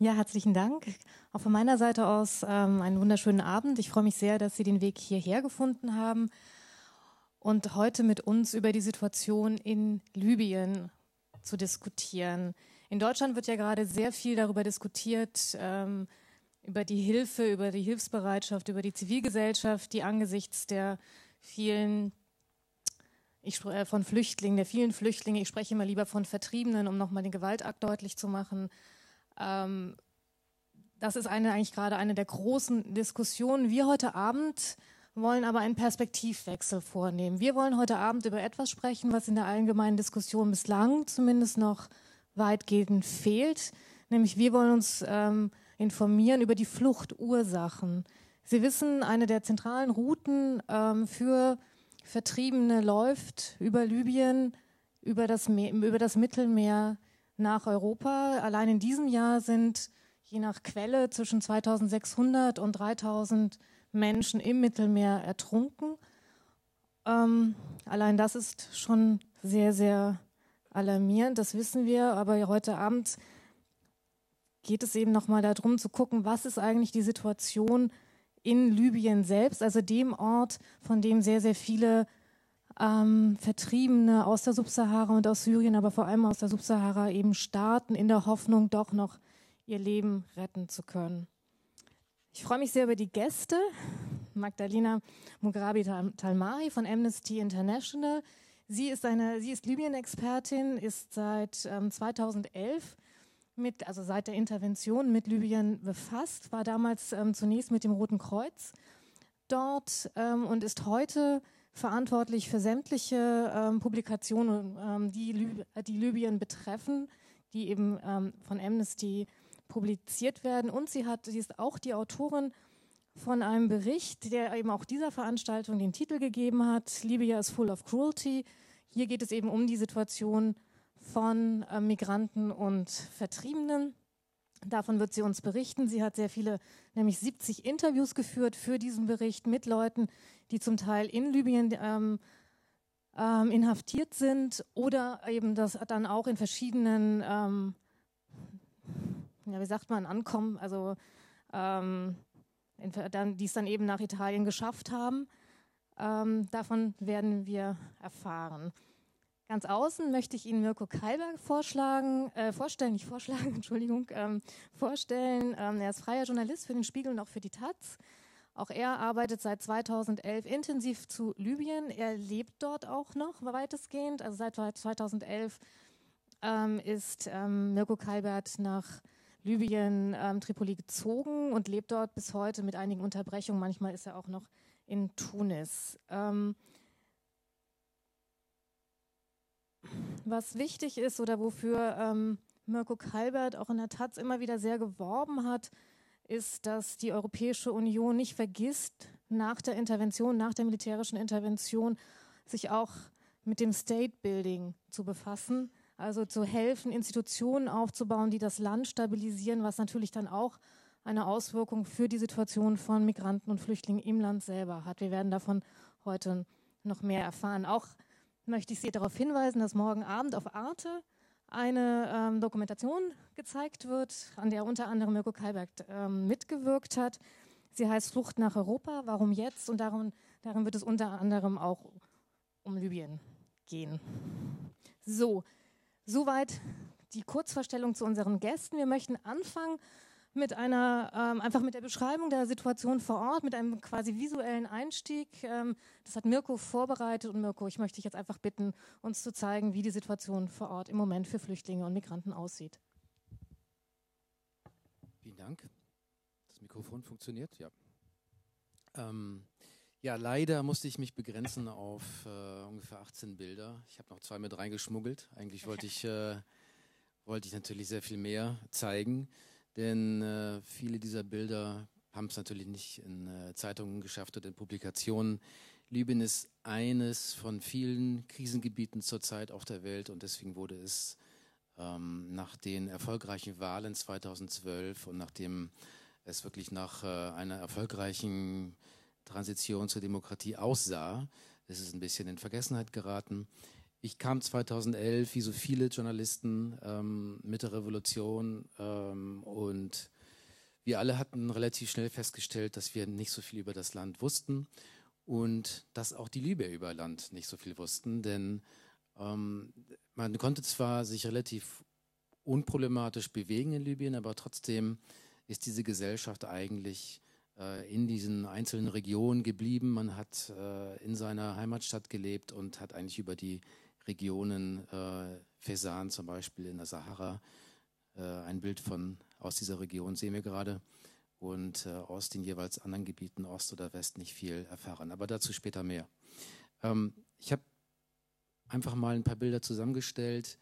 Ja, herzlichen Dank. Auch von meiner Seite aus einen wunderschönen Abend. Ich freue mich sehr, dass Sie den Weg hierher gefunden haben und heute mit uns über die Situation in Libyen zu diskutieren. In Deutschland wird ja gerade sehr viel darüber diskutiert, über die Hilfe, über die Hilfsbereitschaft, über die Zivilgesellschaft, die angesichts der vielen Flüchtlinge, ich spreche immer lieber von Vertriebenen, um nochmal den Gewaltakt deutlich zu machen. Das ist eigentlich gerade eine der großen Diskussionen. Wir heute Abend wollen aber einen Perspektivwechsel vornehmen. Wir wollen heute Abend über etwas sprechen, was in der allgemeinen Diskussion bislang zumindest noch weitgehend fehlt. Nämlich wir wollen uns informieren über die Fluchtursachen. Sie wissen, eine der zentralen Routen für Vertriebene läuft über Libyen, über das Mittelmeer nach Europa. Allein in diesem Jahr sind je nach Quelle zwischen 2.600 und 3.000 Menschen im Mittelmeer ertrunken. Allein das ist schon sehr, sehr alarmierend, das wissen wir. Aber heute Abend geht es eben nochmal darum zu gucken, was ist eigentlich die Situation in Libyen selbst, also dem Ort, von dem sehr, sehr viele Vertriebene aus der Subsahara und aus Syrien, aber vor allem aus der Subsahara eben starten, in der Hoffnung, doch noch ihr Leben retten zu können. Ich freue mich sehr über die Gäste. Magdalena Mughrabi-Talmari von Amnesty International. Sie ist Libyen-Expertin, ist seit 2011 seit der Intervention mit Libyen befasst, war damals zunächst mit dem Roten Kreuz dort und ist heute verantwortlich für sämtliche Publikationen, die Libyen betreffen, die eben von Amnesty publiziert werden. Und sie ist auch die Autorin von einem Bericht, der eben auch dieser Veranstaltung den Titel gegeben hat, Libya is full of cruelty. Hier geht es eben um die Situation von Migranten und Vertriebenen. Davon wird sie uns berichten. Sie hat sehr viele, nämlich 70 Interviews geführt für diesen Bericht mit Leuten, die zum Teil in Libyen inhaftiert sind oder eben das dann auch in verschiedenen, Ankommen, also die es dann eben nach Italien geschafft haben. Davon werden wir erfahren. Ganz außen möchte ich Ihnen Mirco Keilberth vorstellen. Er ist freier Journalist für den Spiegel und auch für die Taz. Auch er arbeitet seit 2011 intensiv zu Libyen. Er lebt dort auch noch weitestgehend. Also seit 2011 ist Mirco Keilberth nach Libyen, Tripoli gezogen und lebt dort bis heute mit einigen Unterbrechungen. Manchmal ist er auch noch in Tunis. Was wichtig ist oder wofür Mirco Keilberth auch in der Taz immer wieder sehr geworben hat, ist, dass die Europäische Union nicht vergisst, nach der militärischen Intervention, sich auch mit dem State-Building zu befassen, also zu helfen, Institutionen aufzubauen, die das Land stabilisieren, was natürlich dann auch eine Auswirkung für die Situation von Migranten und Flüchtlingen im Land selber hat. Wir werden davon heute noch mehr erfahren. Auch möchte ich Sie darauf hinweisen, dass morgen Abend auf Arte eine Dokumentation gezeigt wird, an der unter anderem Mirco Keilberth mitgewirkt hat. Sie heißt Flucht nach Europa, warum jetzt? Und darin wird es unter anderem auch um Libyen gehen. So, soweit die Kurzvorstellung zu unseren Gästen. Wir möchten anfangen mit der Beschreibung der Situation vor Ort, mit einem quasi visuellen Einstieg. Das hat Mirco vorbereitet. Und Mirco, ich möchte dich jetzt einfach bitten, uns zu zeigen, wie die Situation vor Ort im Moment für Flüchtlinge und Migranten aussieht. Vielen Dank. Das Mikrofon funktioniert? Ja. Ja, leider musste ich mich begrenzen auf ungefähr 18 Bilder. Ich habe noch 2 mit reingeschmuggelt. Eigentlich wollte ich natürlich sehr viel mehr zeigen. Denn viele dieser Bilder haben es natürlich nicht in Zeitungen geschafft oder in Publikationen. Libyen ist eines von vielen Krisengebieten zurzeit auf der Welt und deswegen wurde es nach den erfolgreichen Wahlen 2012 und nachdem es wirklich nach einer erfolgreichen Transition zur Demokratie aussah, ist es ein bisschen in Vergessenheit geraten. Ich kam 2011, wie so viele Journalisten, mit der Revolution und wir alle hatten relativ schnell festgestellt, dass wir nicht so viel über das Land wussten und dass auch die Libyer über Land nicht so viel wussten, denn man konnte zwar sich relativ unproblematisch bewegen in Libyen, aber trotzdem ist diese Gesellschaft eigentlich in diesen einzelnen Regionen geblieben. Man hat in seiner Heimatstadt gelebt und hat eigentlich über die Regionen Fezzan zum Beispiel in der Sahara, ein Bild von aus dieser Region sehen wir gerade, und aus den jeweils anderen Gebieten Ost oder West nicht viel erfahren, aber dazu später mehr. Ich habe einfach mal ein paar Bilder zusammengestellt,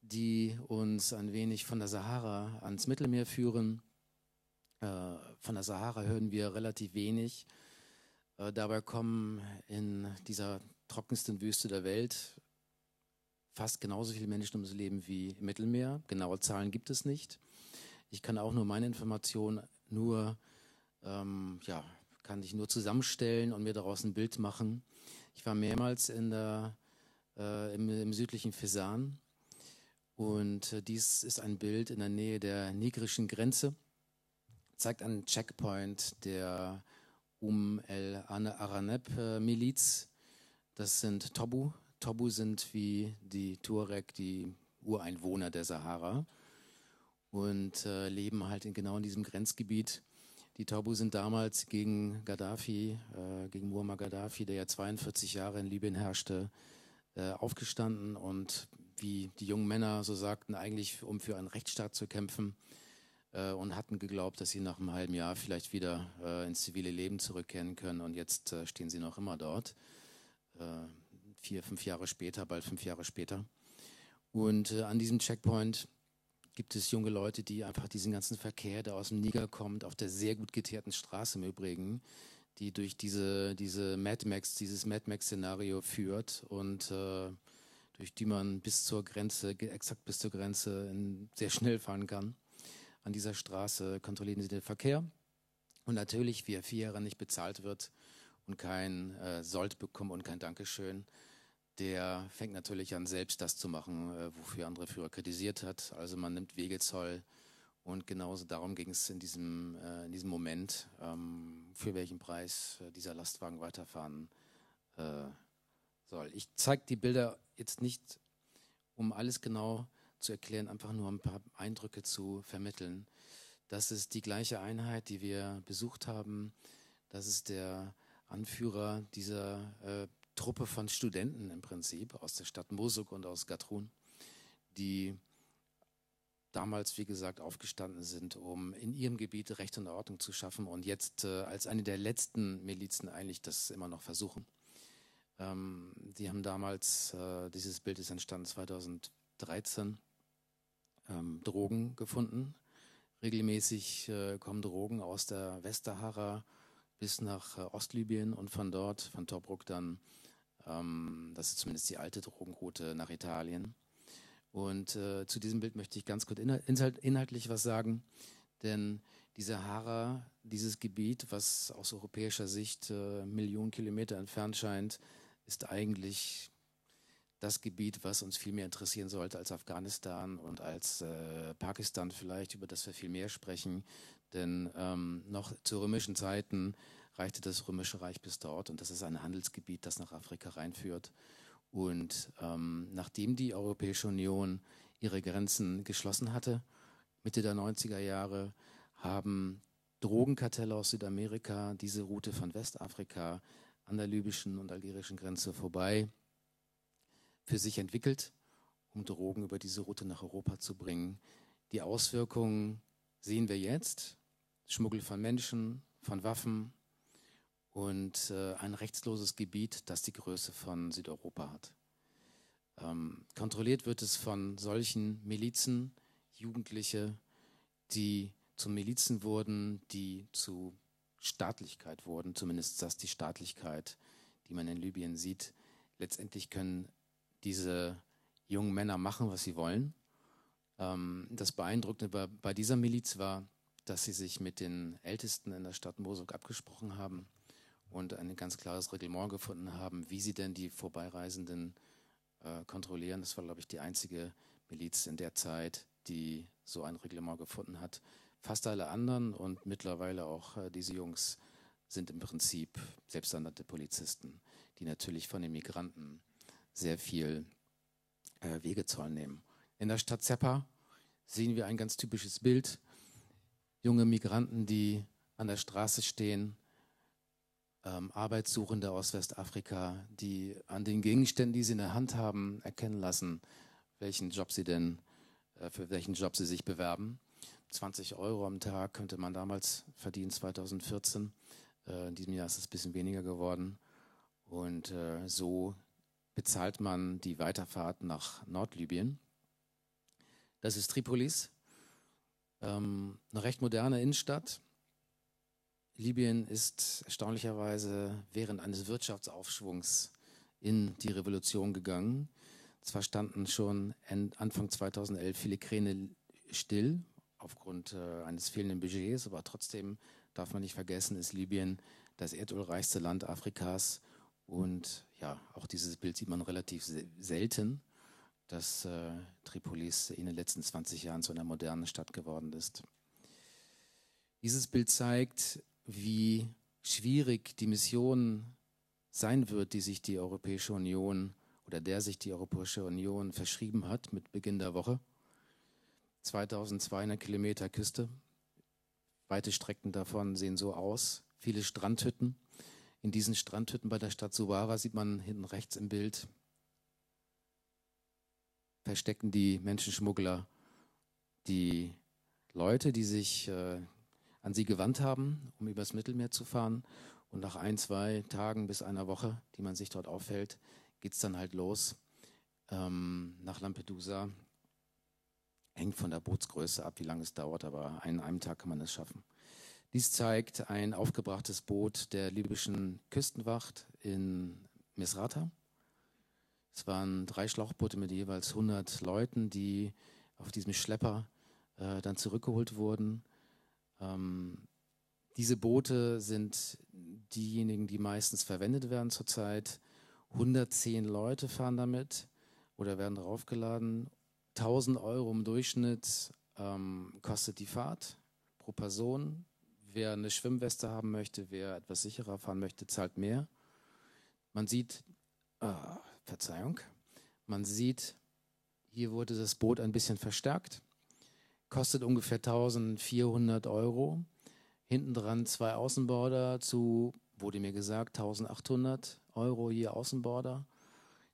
die uns ein wenig von der Sahara ans Mittelmeer führen. Von der Sahara hören wir relativ wenig. Dabei kommen in dieser trockensten Wüste der Welt fast genauso viele Menschen ums Leben wie im Mittelmeer. Genaue Zahlen gibt es nicht. Ich kann auch nur meine Informationen kann ich nur zusammenstellen und mir daraus ein Bild machen. Ich war mehrmals in der, im südlichen Fezzan und dies ist ein Bild in der Nähe der nigerischen Grenze. Zeigt einen Checkpoint der el-Araneb-Miliz. Das sind Taubu. Taubu sind wie die Tuareg, die Ureinwohner der Sahara und leben halt genau in diesem Grenzgebiet. Die Taubu sind damals gegen Gaddafi, gegen Muammar Gaddafi, der ja 42 Jahre in Libyen herrschte, aufgestanden und wie die jungen Männer so sagten, eigentlich um für einen Rechtsstaat zu kämpfen, und hatten geglaubt, dass sie nach einem halben Jahr vielleicht wieder ins zivile Leben zurückkehren können und jetzt stehen sie noch immer dort. 4, 5 Jahre später, bald 5 Jahre später. Und an diesem Checkpoint gibt es junge Leute, die einfach diesen ganzen Verkehr, der aus dem Niger kommt, auf der sehr gut geteerten Straße im Übrigen, die durch dieses Mad Max-Szenario führt und durch die man bis zur Grenze, exakt bis zur Grenze sehr schnell fahren kann. An dieser Straße kontrollieren sie den Verkehr und natürlich, wie er 4 Jahre nicht bezahlt wird und kein Sold bekommt und kein Dankeschön, der fängt natürlich an, selbst das zu machen, wofür andere Führer kritisiert hat. Also man nimmt Wegezoll und genauso darum ging es in diesem Moment, für welchen Preis dieser Lastwagen weiterfahren soll. Ich zeige die Bilder jetzt nicht, um alles genau zu erklären, einfach nur ein paar Eindrücke zu vermitteln. Das ist die gleiche Einheit, die wir besucht haben. Das ist der Anführer dieser Truppe von Studenten im Prinzip aus der Stadt Mosuk und aus Gatrun, die damals, wie gesagt, aufgestanden sind, um in ihrem Gebiet Recht und Ordnung zu schaffen und jetzt als eine der letzten Milizen eigentlich das immer noch versuchen. Die haben damals, dieses Bild ist entstanden 2013, Drogen gefunden. Regelmäßig kommen Drogen aus der Westsahara bis nach Ostlibyen und von dort, von Tobruk dann, das ist zumindest die alte Drogenroute, nach Italien. Und zu diesem Bild möchte ich ganz kurz inhaltlich was sagen, denn die Sahara, dieses Gebiet, was aus europäischer Sicht Millionen Kilometer entfernt scheint, ist eigentlich das Gebiet, was uns viel mehr interessieren sollte als Afghanistan und als Pakistan vielleicht, über das wir viel mehr sprechen. Denn noch zu römischen Zeiten reichte das Römische Reich bis dort und das ist ein Handelsgebiet, das nach Afrika reinführt. Und nachdem die Europäische Union ihre Grenzen geschlossen hatte, Mitte der 90er Jahre, haben Drogenkartelle aus Südamerika diese Route von Westafrika an der libyschen und algerischen Grenze vorbei für sich entwickelt, um Drogen über diese Route nach Europa zu bringen. Die Auswirkungen sehen wir jetzt. Schmuggel von Menschen, von Waffen und ein rechtsloses Gebiet, das die Größe von Südeuropa hat. Kontrolliert wird es von solchen Milizen, Jugendliche, die zu Milizen wurden, die zu Staatlichkeit wurden, zumindest das die Staatlichkeit, die man in Libyen sieht. Letztendlich können diese jungen Männer machen, was sie wollen. Das Beeindruckende bei dieser Miliz war, dass sie sich mit den Ältesten in der Stadt Mosuk abgesprochen haben und ein ganz klares Reglement gefunden haben, wie sie denn die Vorbeireisenden kontrollieren. Das war, glaube ich, die einzige Miliz in der Zeit, die so ein Reglement gefunden hat. Fast alle anderen und mittlerweile auch diese Jungs sind im Prinzip selbsternannte Polizisten, die natürlich von den Migranten sehr viel Wegezoll nehmen. In der Stadt Zeppa sehen wir ein ganz typisches Bild. Junge Migranten, die an der Straße stehen, Arbeitssuchende aus Westafrika, die an den Gegenständen, die sie in der Hand haben, erkennen lassen, welchen Job sie denn, für welchen Job sie sich bewerben. 20 Euro am Tag könnte man damals verdienen, 2014. In diesem Jahr ist es ein bisschen weniger geworden. Und so bezahlt man die Weiterfahrt nach Nordlibyen. Das ist Tripolis, eine recht moderne Innenstadt. Libyen ist erstaunlicherweise während eines Wirtschaftsaufschwungs in die Revolution gegangen. Zwar standen schon Anfang 2011 viele Kräne still aufgrund eines fehlenden Budgets, aber trotzdem darf man nicht vergessen, ist Libyen das erdölreichste Land Afrikas. Und ja, auch dieses Bild sieht man relativ selten, dass Tripolis in den letzten 20 Jahren zu einer modernen Stadt geworden ist. Dieses Bild zeigt, wie schwierig die Mission sein wird, die sich die Europäische Union oder der sich die Europäische Union verschrieben hat mit Beginn der Woche. 2200 Kilometer Küste, weite Strecken davon sehen so aus, viele Strandhütten. In diesen Strandhütten bei der Stadt Suwara sieht man hinten rechts im Bild, verstecken die Menschenschmuggler die Leute, die sich an sie gewandt haben, um übers Mittelmeer zu fahren. Und nach ein, zwei Tagen bis einer Woche, die man sich dort aufhält, geht es dann halt los nach Lampedusa. Hängt von der Bootsgröße ab, wie lange es dauert, aber an einem Tag kann man es schaffen. Dies zeigt ein aufgebrachtes Boot der libyschen Küstenwacht in Misrata. Es waren 3 Schlauchboote mit jeweils 100 Leuten, die auf diesem Schlepper dann zurückgeholt wurden. Diese Boote sind diejenigen, die meistens verwendet werden zurzeit. 110 Leute fahren damit oder werden draufgeladen. 1000 Euro im Durchschnitt kostet die Fahrt pro Person. Wer eine Schwimmweste haben möchte, wer etwas sicherer fahren möchte, zahlt mehr. Man sieht, Verzeihung, man sieht, hier wurde das Boot ein bisschen verstärkt. Kostet ungefähr 1400 Euro. Hinten dran 2 Außenborder zu, wurde mir gesagt, 1800 Euro je Außenborder.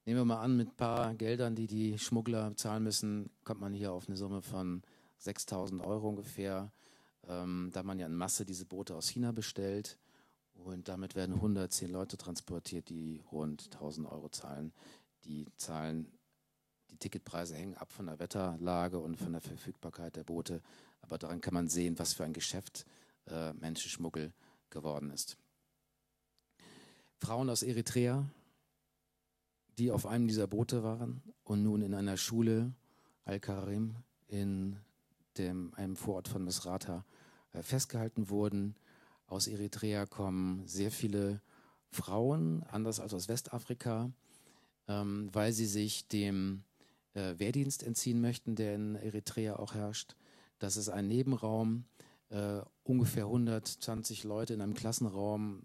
Nehmen wir mal an, mit ein paar Geldern, die die Schmuggler zahlen müssen, kommt man hier auf eine Summe von 6000 Euro ungefähr, da man ja in Masse diese Boote aus China bestellt. Und damit werden 110 Leute transportiert, die rund 1000 Euro zahlen. Die Ticketpreise hängen ab von der Wetterlage und von der Verfügbarkeit der Boote. Aber daran kann man sehen, was für ein Geschäft Menschenschmuggel geworden ist. Frauen aus Eritrea, die auf einem dieser Boote waren und nun in einer Schule, Al-Karim, in einem Vorort von Misrata festgehalten wurden. Aus Eritrea kommen sehr viele Frauen, anders als aus Westafrika, weil sie sich dem Wehrdienst entziehen möchten, der in Eritrea auch herrscht. Das ist ein Nebenraum, ungefähr 120 Leute in einem Klassenraum,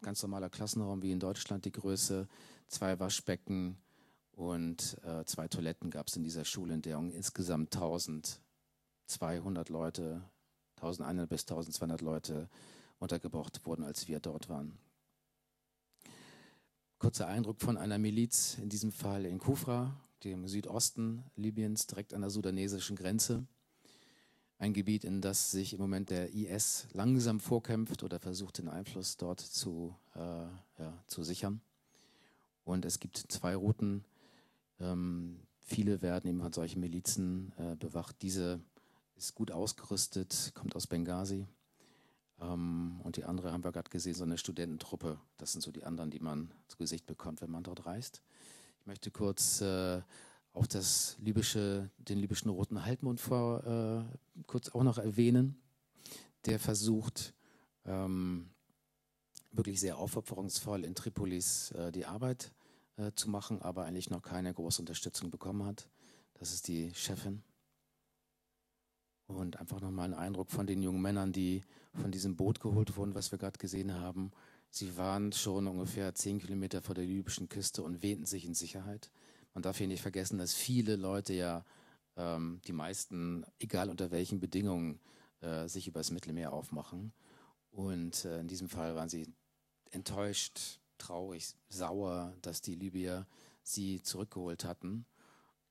ganz normaler Klassenraum wie in Deutschland die Größe, 2 Waschbecken und 2 Toiletten gab es in dieser Schule, in der insgesamt 1200 Leute, 1100 bis 1200 Leute untergebracht wurden, als wir dort waren. Kurzer Eindruck von einer Miliz, in diesem Fall in Kufra, dem Südosten Libyens, direkt an der sudanesischen Grenze. Ein Gebiet, in das sich im Moment der IS langsam vorkämpft oder versucht, den Einfluss dort zu sichern. Und es gibt 2 Routen. Viele werden eben von solchen Milizen bewacht. Diese ist gut ausgerüstet, kommt aus Benghazi. Und die andere haben wir gerade gesehen, so eine Studententruppe. Das sind so die anderen, die man zu Gesicht bekommt, wenn man dort reist. Ich möchte kurz auch den libyschen Roten Halbmond kurz auch noch erwähnen. Der versucht wirklich sehr aufopferungsvoll in Tripolis die Arbeit zu machen, aber eigentlich noch keine große Unterstützung bekommen hat. Das ist die Chefin. Und einfach nochmal einen Eindruck von den jungen Männern, die von diesem Boot geholt wurden, was wir gerade gesehen haben. Sie waren schon ungefähr 10 Kilometer vor der libyschen Küste und wähnten sich in Sicherheit. Man darf hier nicht vergessen, dass viele Leute ja, die meisten, egal unter welchen Bedingungen, sich übers Mittelmeer aufmachen. Und in diesem Fall waren sie enttäuscht, traurig, sauer, dass die Libyer sie zurückgeholt hatten.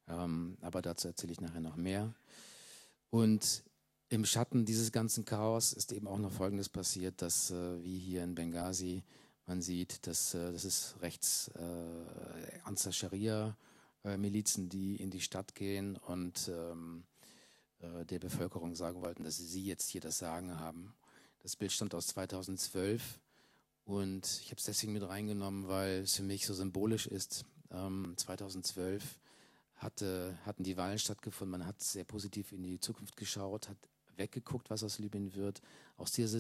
Aber dazu erzähle ich nachher noch mehr. Und im Schatten dieses ganzen Chaos ist eben auch noch Folgendes passiert, dass, wie hier in Benghazi, man sieht, dass das ist rechts Ansar Scharia Milizen, die in die Stadt gehen und der Bevölkerung sagen wollten, dass sie jetzt hier das Sagen haben. Das Bild stammt aus 2012 und ich habe es deswegen mit reingenommen, weil es für mich so symbolisch ist. 2012 hatten die Wahlen stattgefunden, man hat sehr positiv in die Zukunft geschaut, hat weggeguckt, was aus Libyen wird. Aus dieser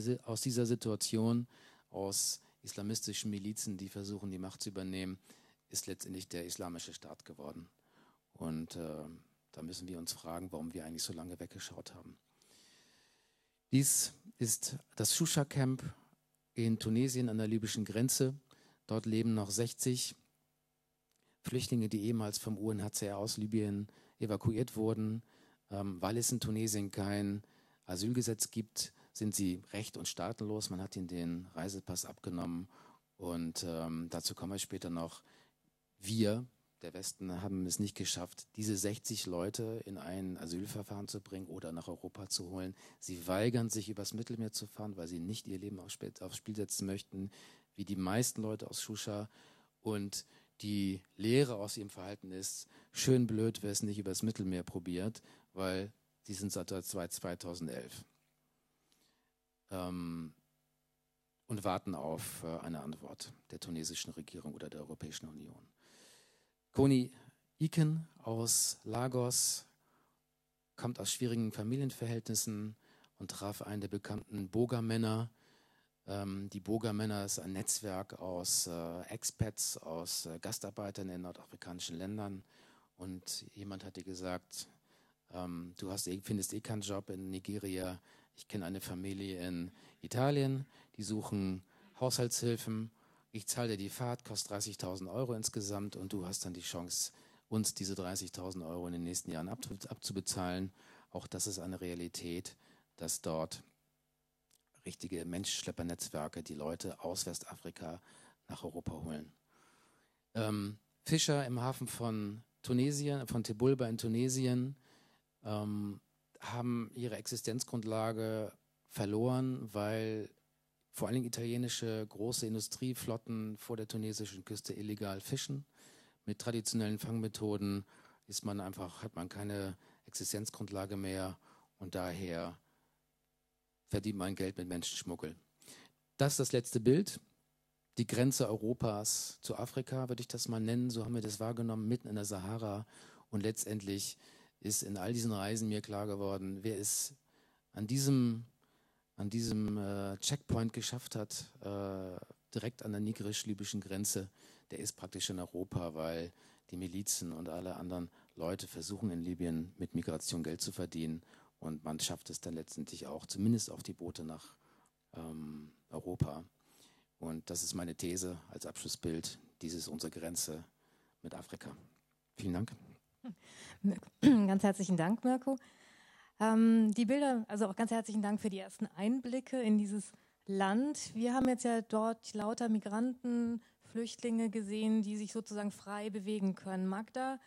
Situation, aus islamistischen Milizen, die versuchen, die Macht zu übernehmen, ist letztendlich der Islamische Staat geworden. Und da müssen wir uns fragen, warum wir eigentlich so lange weggeschaut haben. Dies ist das Shusha-Camp in Tunesien an der libyschen Grenze. Dort leben noch 60 Flüchtlinge, die ehemals vom UNHCR aus Libyen evakuiert wurden. Weil es in Tunesien kein Asylgesetz gibt, sind sie recht- und staatenlos. Man hat ihnen den Reisepass abgenommen und dazu kommen wir später noch. Wir, der Westen, haben es nicht geschafft, diese 60 Leute in ein Asylverfahren zu bringen oder nach Europa zu holen. Sie weigern sich, übers Mittelmeer zu fahren, weil sie nicht ihr Leben aufs Spiel setzen möchten, wie die meisten Leute aus Shusha. Und die Lehre aus ihrem Verhalten ist, schön blöd, wer es nicht übers Mittelmeer probiert, weil sie sind seit 2011 und warten auf eine Antwort der tunesischen Regierung oder der Europäischen Union. Koni Iken aus Lagos kommt aus schwierigen Familienverhältnissen und traf einen der bekannten Bogermänner. Die Bogermänner ist ein Netzwerk aus Expats, aus Gastarbeitern in nordafrikanischen Ländern. Und jemand hat dir gesagt, du findest eh keinen Job in Nigeria. Ich kenne eine Familie in Italien, die suchen Haushaltshilfen. Ich zahle dir die Fahrt, kostet 30.000 € insgesamt und du hast dann die Chance, uns diese 30.000 € in den nächsten Jahren abzubezahlen. Auch das ist eine Realität, dass dort richtige Menschenschleppernetzwerke die Leute aus Westafrika nach Europa holen. Fischer im Hafen von Tunesien, von Tebulba in Tunesien, haben ihre Existenzgrundlage verloren, weil vor allen Dingen italienische große Industrieflotten vor der tunesischen Küste illegal fischen. Mit traditionellen Fangmethoden hat man keine Existenzgrundlage mehr und daher verdient man Geld mit Menschenschmuggel. Das ist das letzte Bild. Die Grenze Europas zu Afrika, würde ich das mal nennen. So haben wir das wahrgenommen, mitten in der Sahara. Und letztendlich ist in all diesen Reisen mir klar geworden, wer es an diesem Checkpoint geschafft hat, direkt an der nigerisch-libyschen Grenze, der ist praktisch in Europa, weil die Milizen und alle anderen Leute versuchen in Libyen mit Migration Geld zu verdienen. Und man schafft es dann letztendlich auch, zumindest auf die Boote nach Europa. Und das ist meine These als Abschlussbild. Dies ist unsere Grenze mit Afrika. Vielen Dank. Ganz herzlichen Dank, Mirco. Die Bilder, also auch ganz herzlichen Dank für die ersten Einblicke in dieses Land. Wir haben jetzt ja dort lauter Migranten, Flüchtlinge gesehen, die sich sozusagen frei bewegen können. Magda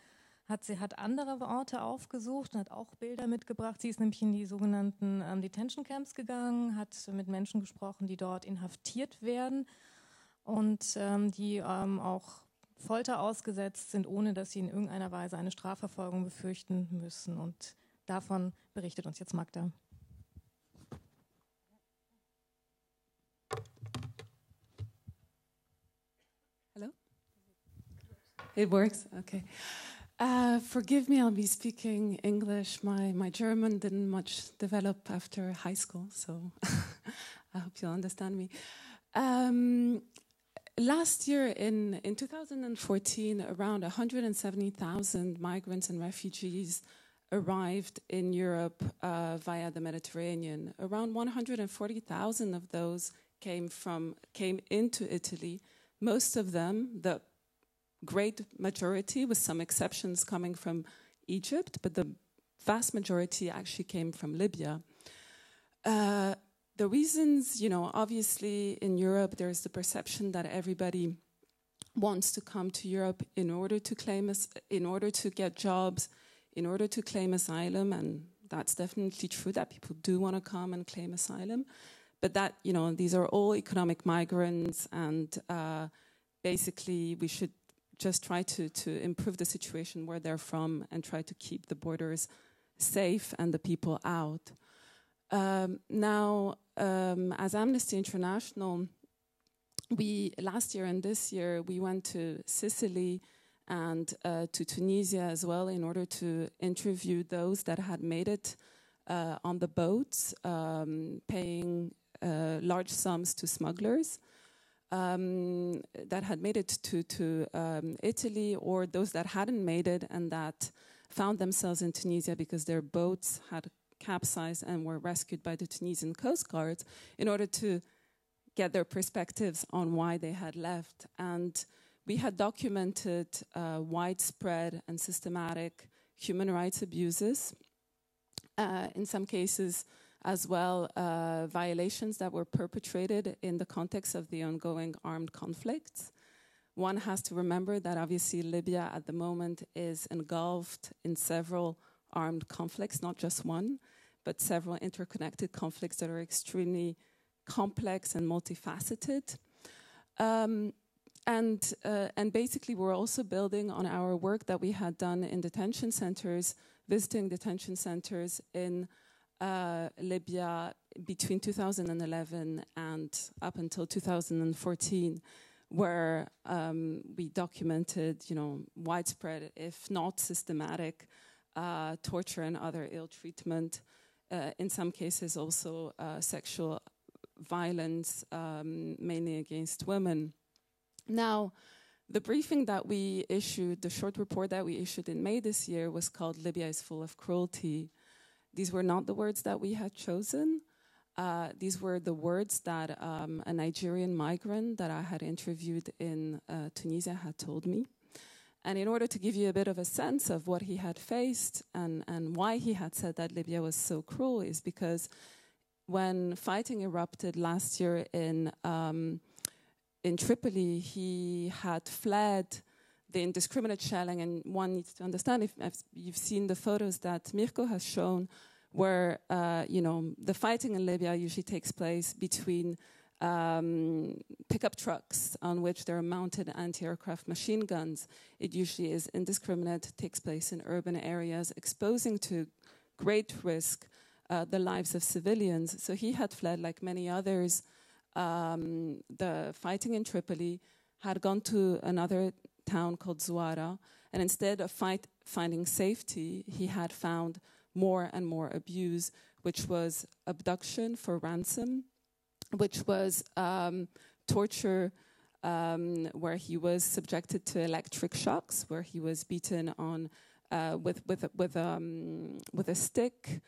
hat andere Orte aufgesucht und hat auch Bilder mitgebracht. Sie ist nämlich in die sogenannten Detention Camps gegangen, hat mit Menschen gesprochen, die dort inhaftiert werden und die auch Folter ausgesetzt sind, ohne dass sie in irgendeiner Weise eine Strafverfolgung befürchten müssen. Und davon berichtet uns jetzt Magda. Hello? It works? Okay. Forgive me, I'll be speaking English. My German didn't much develop after high school, so I hope you'll understand me. Last year, in 2014, around 170,000 migrants and refugees arrived in Europe via the Mediterranean. Around 140,000 of those came into Italy. Most of them, the great majority, with some exceptions coming from Egypt, but the vast majority actually came from Libya. The reasons, you know, obviously in Europe there is the perception that everybody wants to come to Europe in order to get jobs, in order to claim asylum, and that's definitely true that people do want to come and claim asylum. But that, you know, these are all economic migrants, and basically we should just try to improve the situation where they're from and try to keep the borders safe and the people out. As Amnesty International, last year and this year, we went to Sicily and to Tunisia as well in order to interview those that had made it on the boats, paying large sums to smugglers, that had made it to Italy, or those that hadn't made it and that found themselves in Tunisia because their boats had capsized and were rescued by the Tunisian Coast Guard, in order to get their perspectives on why they had left. And we had documented widespread and systematic human rights abuses, in some cases as well violations that were perpetrated in the context of the ongoing armed conflicts. One has to remember that obviously Libya at the moment is engulfed in several armed conflicts, not just one, but several interconnected conflicts that are extremely complex and multifaceted. And basically we're also building on our work that we had done in detention centers, visiting detention centers in Libya between 2011 and up until 2014, where we documented, you know, widespread, if not systematic, torture and other ill treatment, in some cases also sexual violence, mainly against women. Now, the briefing that we issued, the short report that we issued in May this year, was called "Libya is Full of Cruelty." These were not the words that we had chosen. These were the words that a Nigerian migrant that I had interviewed in Tunisia had told me. And in order to give you a bit of a sense of what he had faced and why he had said that Libya was so cruel, is because when fighting erupted last year in Tripoli, he had fled the indiscriminate shelling. And one needs to understand, if you've seen the photos that Mirco has shown, where you know, the fighting in Libya usually takes place between pickup trucks on which there are mounted anti-aircraft machine guns. It usually is indiscriminate, takes place in urban areas, exposing to great risk the lives of civilians. So he had fled, like many others. The fighting in Tripoli, had gone to another town called Suwara, and instead of finding safety, he had found more and more abuse, which was abduction for ransom, which was torture, where he was subjected to electric shocks, where he was beaten on with a stick,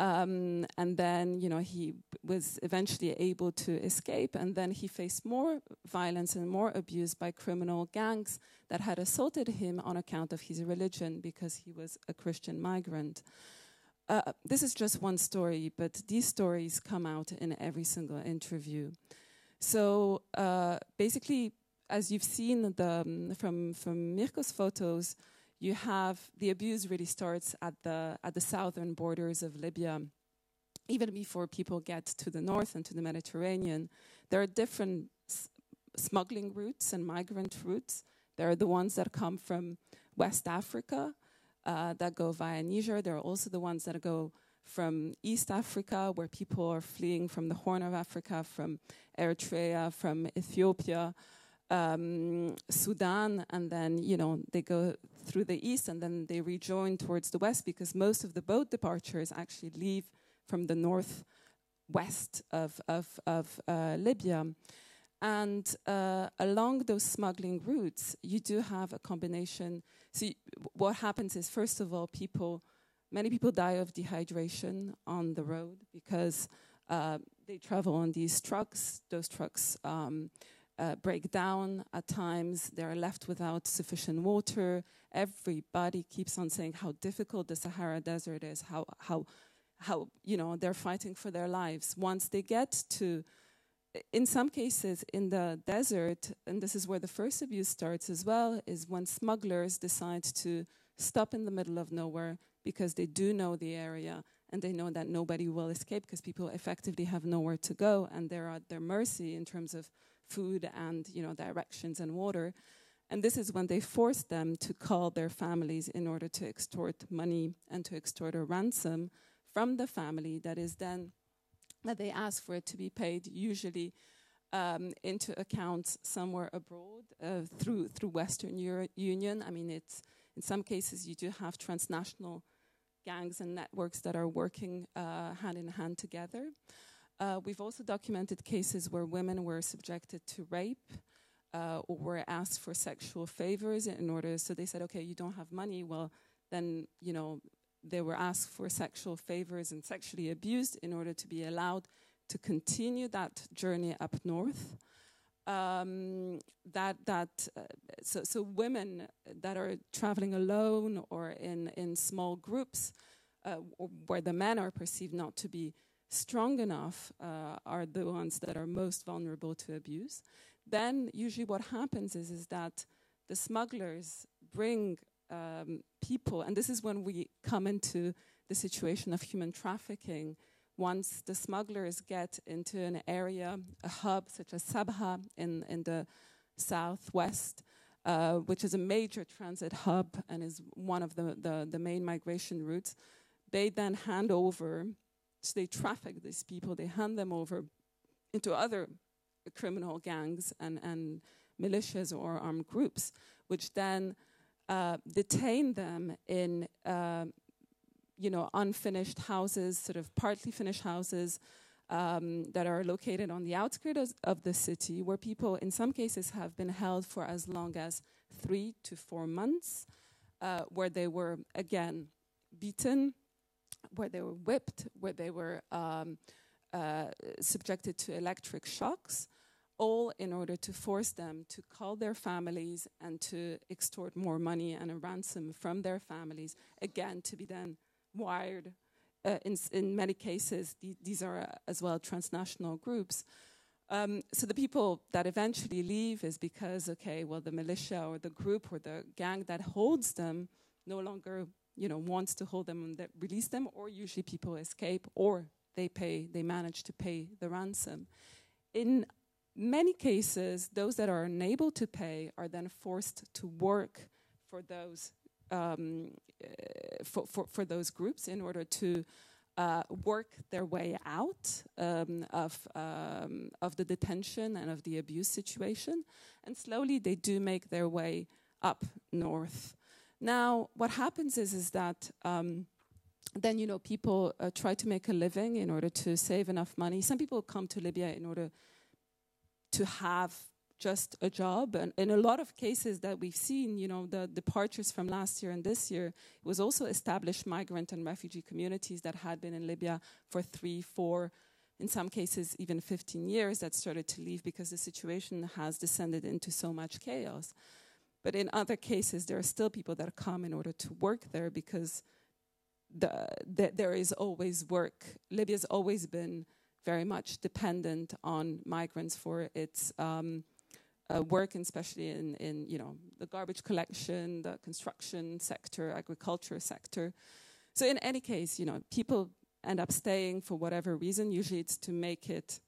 and then, you know, he was eventually able to escape, and then he faced more violence and more abuse by criminal gangs that had assaulted him on account of his religion, because he was a Christian migrant. This is just one story, but these stories come out in every single interview. So basically, as you've seen from Mirco's photos, you have the abuse really starts at the southern borders of Libya. Even before people get to the north and to the Mediterranean, there are different smuggling routes and migrant routes. There are the ones that come from West Africa, that go via Niger. There are also the ones that go from East Africa, where people are fleeing from the Horn of Africa, from Eritrea, from Ethiopia, Sudan, and then, you know, they go through the east and then they rejoin towards the west, because most of the boat departures actually leave from the northwest of Libya. And along those smuggling routes, you do have a combination. So what happens is, first of all, many people die of dehydration on the road because they travel on these trucks. Those trucks break down at times. They are left without sufficient water. Everybody keeps on saying how difficult the Sahara Desert is, how you know, they're fighting for their lives. Once they get to, in some cases, in the desert, and this is where the first abuse starts as well, is when smugglers decide to stop in the middle of nowhere because they do know the area and they know that nobody will escape because people effectively have nowhere to go and they're at their mercy in terms of food and, you know, directions and water. And this is when they force them to call their families in order to extort money and to extort a ransom from the family that is then, that they ask for it to be paid, usually into accounts somewhere abroad through Western Union. I mean, it's, in some cases you do have transnational gangs and networks that are working hand in hand together. We've also documented cases where women were subjected to rape or were asked for sexual favors in order, so they said, okay, you don't have money, well, then, you know, they were asked for sexual favors and sexually abused in order to be allowed to continue that journey up north. So women that are traveling alone or in small groups where the men are perceived not to be strong enough are the ones that are most vulnerable to abuse. Then usually what happens is that the smugglers bring people, and this is when we come into the situation of human trafficking. Once the smugglers get into an area, a hub such as Sabha in the southwest, which is a major transit hub and is one of the main migration routes, they then hand over, so they traffic these people, they hand them over into other criminal gangs and militias or armed groups, which then detain them in, you know, unfinished houses, sort of partly finished houses that are located on the outskirts of the city, where people in some cases have been held for as long as 3 to 4 months, where they were, again, beaten, where they were whipped, where they were subjected to electric shocks, all in order to force them to call their families and to extort more money and a ransom from their families, again, to be then wired. In many cases, these are as well transnational groups. So the people that eventually leave is because, okay, well, the militia or the group or the gang that holds them no longer, you know, wants to hold them and that release them, or usually people escape or they manage to pay the ransom. In many cases, those that are unable to pay are then forced to work for those for those groups in order to work their way out of the detention and of the abuse situation, and slowly they do make their way up north. Now, what happens is that then, you know, people try to make a living in order to save enough money. Some people come to Libya in order to have just a job. And in a lot of cases that we've seen, you know, the departures from last year and this year, it was also established migrant and refugee communities that had been in Libya for 3, 4, in some cases even 15 years that started to leave because the situation has descended into so much chaos. But in other cases, there are still people that come in order to work there because there is always work. Libya's always been very much dependent on migrants for its work, and especially in you know, the garbage collection, the construction sector, agriculture sector. So in any case, you know, people end up staying for whatever reason. Usually it's to make it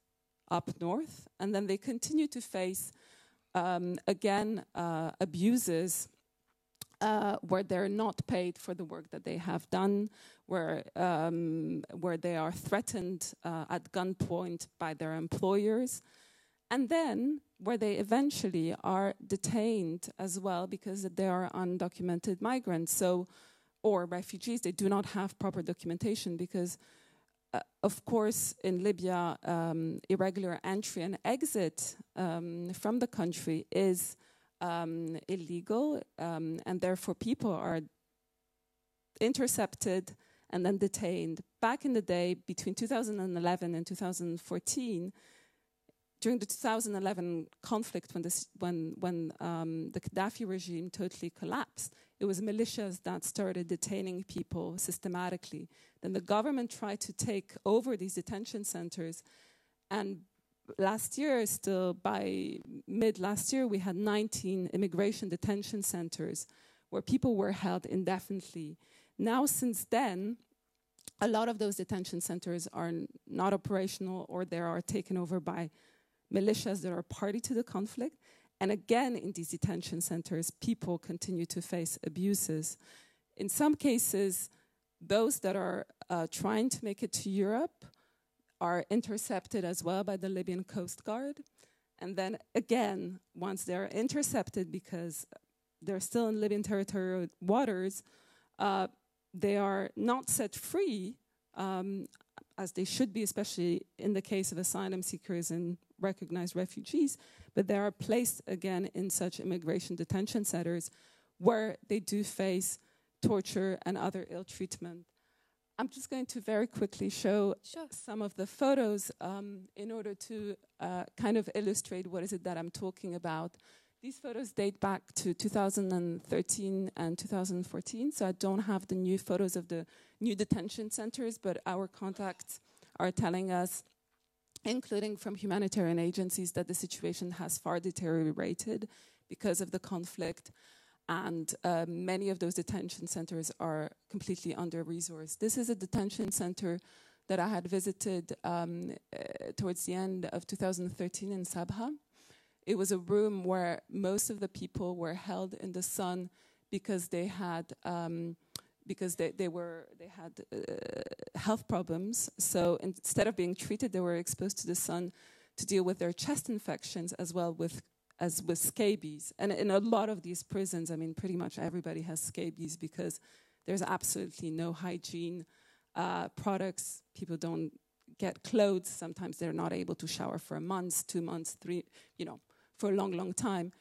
up north, and then they continue to face, again, abuses where they're not paid for the work that they have done, where they are threatened at gunpoint by their employers, and then where they eventually are detained as well because they are undocumented migrants, so, or refugees. They do not have proper documentation because of course, in Libya, irregular entry and exit from the country is illegal, and therefore people are intercepted and then detained. Back in the day, between 2011 and 2014, during the 2011 conflict, when the Gaddafi regime totally collapsed, it was militias that started detaining people systematically. Then the government tried to take over these detention centers. And last year, still by mid-last year, we had 19 immigration detention centers where people were held indefinitely. Now, since then, a lot of those detention centers are not operational, or they are taken over by militias that are party to the conflict. And again, in these detention centers, people continue to face abuses. In some cases, those that are trying to make it to Europe are intercepted as well by the Libyan Coast Guard. And then again, once they're intercepted because they're still in Libyan territorial waters, they are not set free as they should be, especially in the case of asylum seekers and recognized refugees, but they are placed again in such immigration detention centers where they do face torture and other ill treatment. I'm just going to very quickly show some of the photos in order to kind of illustrate what is it that I'm talking about. These photos date back to 2013 and 2014, so I don't have the new photos of the new detention centers, but our contacts are telling us, including from humanitarian agencies, that the situation has far deteriorated because of the conflict, and many of those detention centers are completely under-resourced. This is a detention center that I had visited towards the end of 2013 in Sabha. It was a room where most of the people were held in the sun because they had health problems. So instead of being treated, they were exposed to the sun to deal with their chest infections as well as with scabies. And in a lot of these prisons, I mean, pretty much everybody has scabies because there's absolutely no hygiene products. People don't get clothes. Sometimes they're not able to shower for a month, 2 months, three, you know, for a long, long time.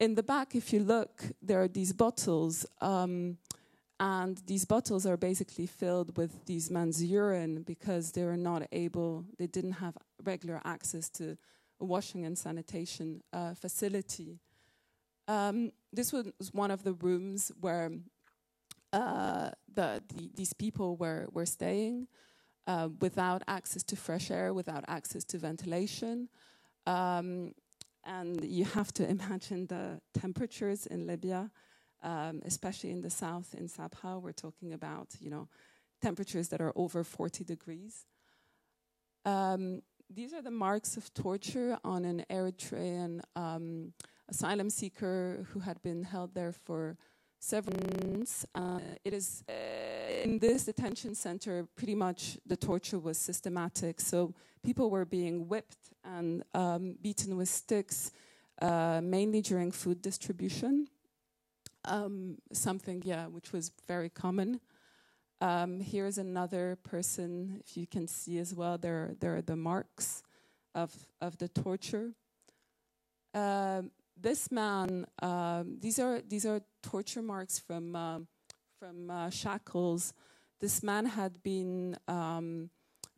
In the back, if you look, there are these bottles. And these bottles are basically filled with these men's urine because they were not able, they didn't have regular access to a washing and sanitation facility. This was one of the rooms where these people were staying without access to fresh air, without access to ventilation. And you have to imagine the temperatures in Libya. Especially in the south, in Sabha, we're talking about, you know, temperatures that are over 40 degrees. These are the marks of torture on an Eritrean asylum seeker who had been held there for several months. It is in this detention center, pretty much the torture was systematic. So people were being whipped and beaten with sticks, mainly during food distribution. Something, yeah, which was very common. Here's another person, if you can see as well, there are the marks of the torture. This man, these are torture marks from shackles. This man had been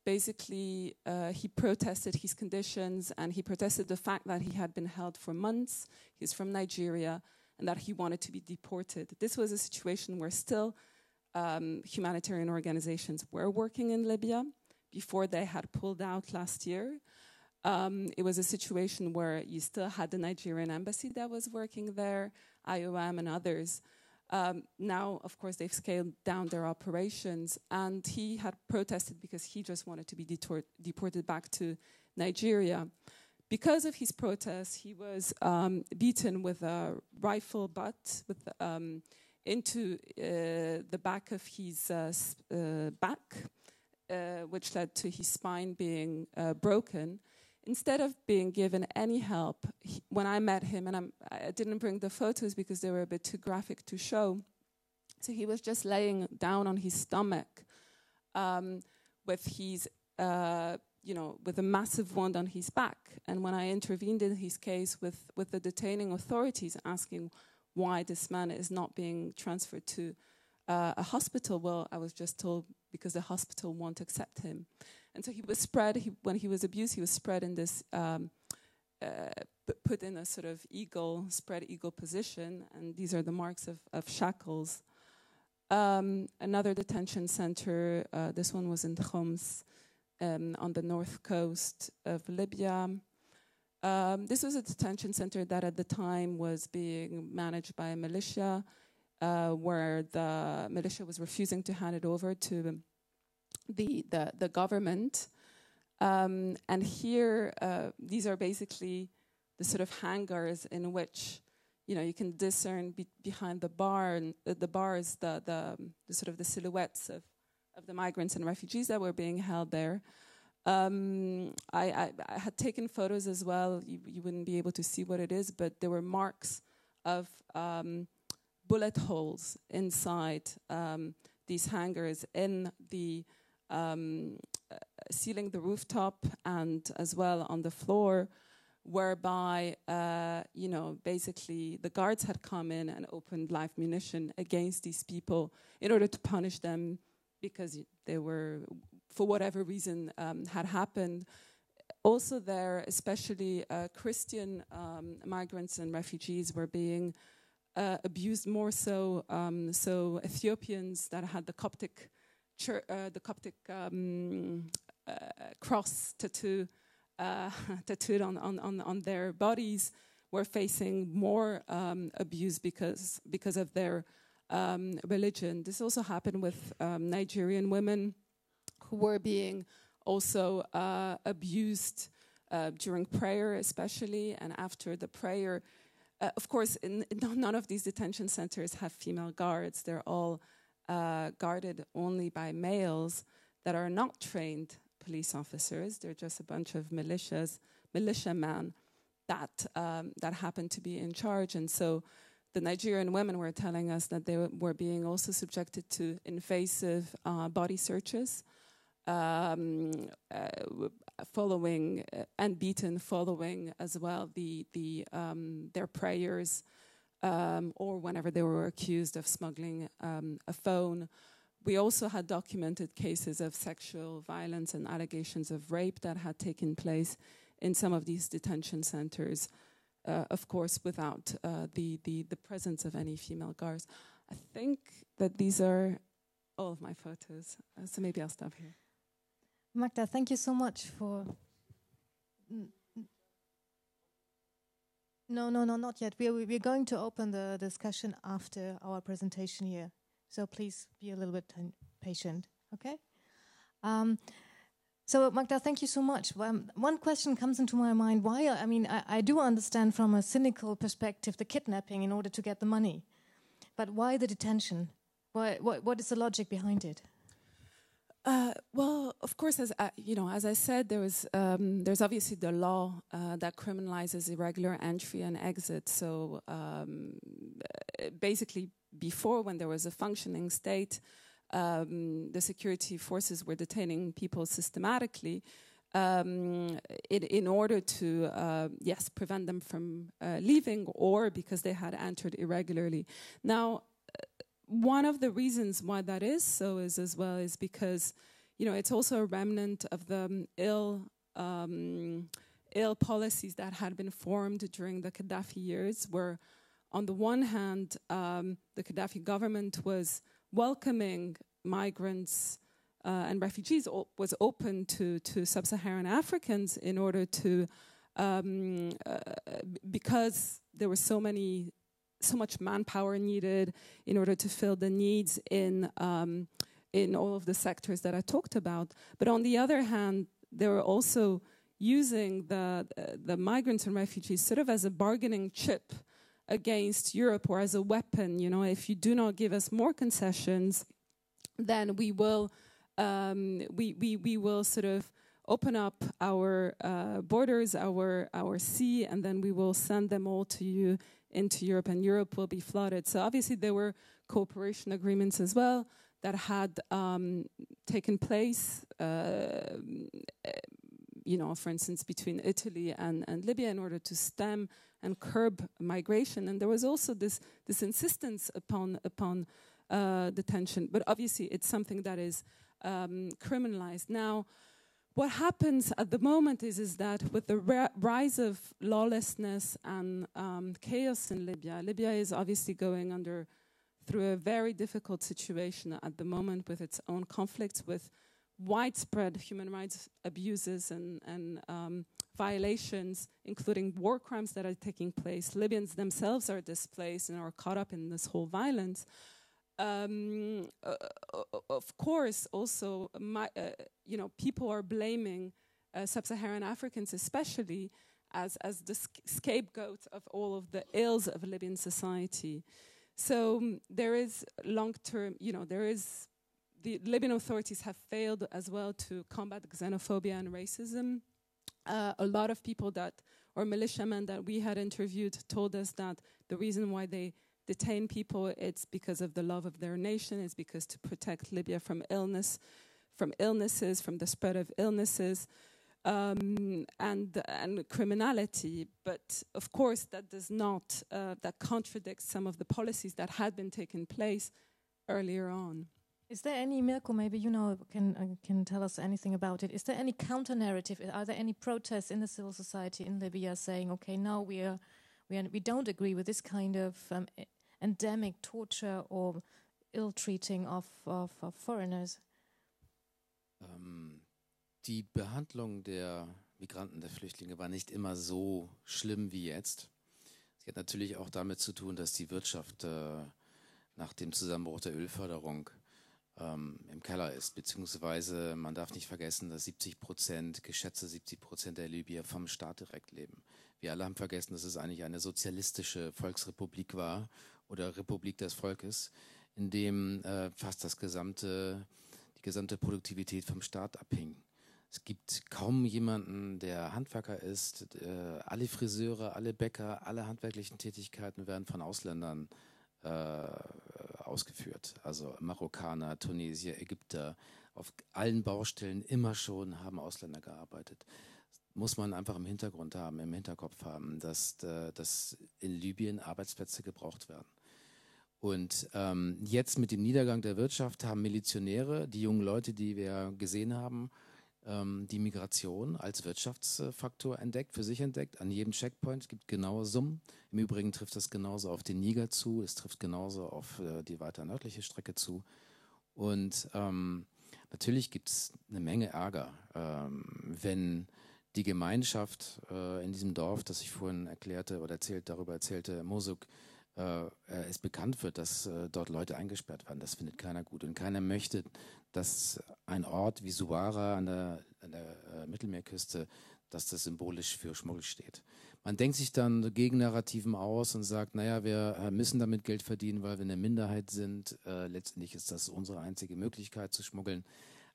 basically, he protested his conditions, and he protested the fact that he had been held for months. He's from Nigeria, and that he wanted to be deported. This was a situation where still humanitarian organizations were working in Libya before they had pulled out last year. It was a situation where you still had the Nigerian embassy that was working there, IOM and others. Now, of course, they've scaled down their operations, and he had protested because he just wanted to be deported back to Nigeria. Because of his protests, he was beaten with a rifle butt into the back of his back, which led to his spine being broken. Instead of being given any help, when I met him, and I didn't bring the photos because they were a bit too graphic to show, so he was just laying down on his stomach with his with a massive wound on his back. And when I intervened in his case with the detaining authorities asking why this man is not being transferred to a hospital, well, I was just told because the hospital won't accept him. And so he was spread, when he was abused, he was spread in this, put in a sort of eagle, spread eagle position, and these are the marks of shackles. Another detention center, this one was in Homs, on the north coast of Libya. This was a detention center that at the time was being managed by a militia, where the militia was refusing to hand it over to the government. And here, these are basically the sort of hangars in which, you can discern behind the bar and the bars the sort of the silhouettes of the migrants and refugees that were being held there. I had taken photos as well. You wouldn't be able to see what it is, but there were marks of bullet holes inside these hangars in the ceiling, the rooftop, and as well on the floor, whereby, basically the guards had come in and opened live munition against these people in order to punish them because they were, for whatever reason, had happened. Also there, especially Christian migrants and refugees were being abused more so. So Ethiopians that had the Coptic, cross tattoo tattooed on their bodies were facing more abuse because of their religion. This also happened with Nigerian women who were being also abused during prayer, especially, and after the prayer. Of course, none of these detention centers have female guards. They're all guarded only by males that are not trained police officers. They're just a bunch of militiamen that happened to be in charge. And so the Nigerian women were telling us that they were being also subjected to invasive body searches, following and beaten following as well their prayers, or whenever they were accused of smuggling a phone. We also had documented cases of sexual violence and allegations of rape that had taken place in some of these detention centers. Of course, without the presence of any female guards. I think that these are all of my photos, so maybe I'll stop here. Magda, thank you so much for... No, not yet. We're going to open the discussion after our presentation here, so please be a little bit patient, okay? So, Magda, thank you so much. One question comes into my mind. Why? I do understand from a cynical perspective the kidnapping in order to get the money. But why the detention? What is the logic behind it? Well, of course, as I said, there's obviously the law that criminalizes irregular entry and exit. So basically, before, when there was a functioning state, the security forces were detaining people systematically in order to, prevent them from leaving, or because they had entered irregularly. Now, one of the reasons why that is so is because, it's also a remnant of the ill policies that had been formed during the Gaddafi years, where on the one hand, the Gaddafi government was welcoming migrants and refugees, was open to sub-Saharan Africans in order to, because there were so much manpower needed in order to fill the needs in all of the sectors that I talked about. But on the other hand, they were also using the migrants and refugees sort of as a bargaining chip against Europe, or as a weapon. If you do not give us more concessions, then we will sort of open up our borders, our sea, and then we will send them all to you into Europe, and Europe will be flooded. So obviously there were cooperation agreements as well that had taken place, you know, for instance, between Italy and Libya in order to stem and curb migration. And there was also this insistence upon detention. But obviously, it's something that is criminalized. Now, what happens at the moment is that with the rise of lawlessness and chaos in Libya, Libya is obviously going through a very difficult situation at the moment with its own conflicts, with widespread human rights abuses and violations, including war crimes that are taking place. Libyans themselves are displaced and are caught up in this whole violence. Of course, also, you know, people are blaming sub-Saharan Africans, especially, as the scapegoats of all of the ills of Libyan society. So there is long-term, you know, the Libyan authorities have failed as well to combat xenophobia and racism. A lot of people or militiamen that we had interviewed told us that the reason why they detain people, it's because of the love of their nation, it's because to protect Libya from the spread of illnesses and criminality. But of course that does not, that contradicts some of the policies that had been taking place earlier on. Is there any, Mirco, maybe you know, can tell us anything about it? Is there any counter-narrative? Are there any protests in the civil society in Libya saying, okay, now we don't agree with this kind of endemic torture or ill-treating of foreigners? Die Behandlung der Migranten, der Flüchtlinge war nicht immer so schlimm wie jetzt. Es hat natürlich auch damit zu tun, dass die Wirtschaft nach dem Zusammenbruch der Ölförderung im Keller ist, beziehungsweise man darf nicht vergessen, dass 70%, geschätzte 70% der Libyer vom Staat direkt leben. Wir alle haben vergessen, dass es eigentlich eine sozialistische Volksrepublik war oder Republik des Volkes, in dem fast die gesamte Produktivität vom Staat abhing. Es gibt kaum jemanden, der Handwerker ist. Alle Friseure, alle Bäcker, alle handwerklichen Tätigkeiten werden von Ausländern ausgeführt. Also Marokkaner, Tunesier, Ägypter, auf allen Baustellen immer schon haben Ausländer gearbeitet. Muss man einfach im Hintergrund haben, im Hinterkopf haben, dass in Libyen Arbeitsplätze gebraucht werden. Und jetzt mit dem Niedergang der Wirtschaft haben Milizionäre, die jungen Leute, die wir gesehen haben, die Migration als Wirtschaftsfaktor entdeckt, für sich entdeckt. An jedem Checkpoint gibt es genaue Summen. Im Übrigen trifft das genauso auf den Niger zu, es trifft genauso auf die weiter nördliche Strecke zu. Und natürlich gibt es eine Menge Ärger, wenn die Gemeinschaft in diesem Dorf, das ich vorhin darüber erzählte, Mosuk, es bekannt wird, dass dort Leute eingesperrt werden. Das findet keiner gut. Und keiner möchte, dass ein Ort wie Suwara an der Mittelmeerküste, dass das symbolisch für Schmuggel steht. Man denkt sich dann Gegennarrativen aus und sagt, naja, wir müssen damit Geld verdienen, weil wir eine Minderheit sind. Letztendlich ist das unsere einzige Möglichkeit zu schmuggeln.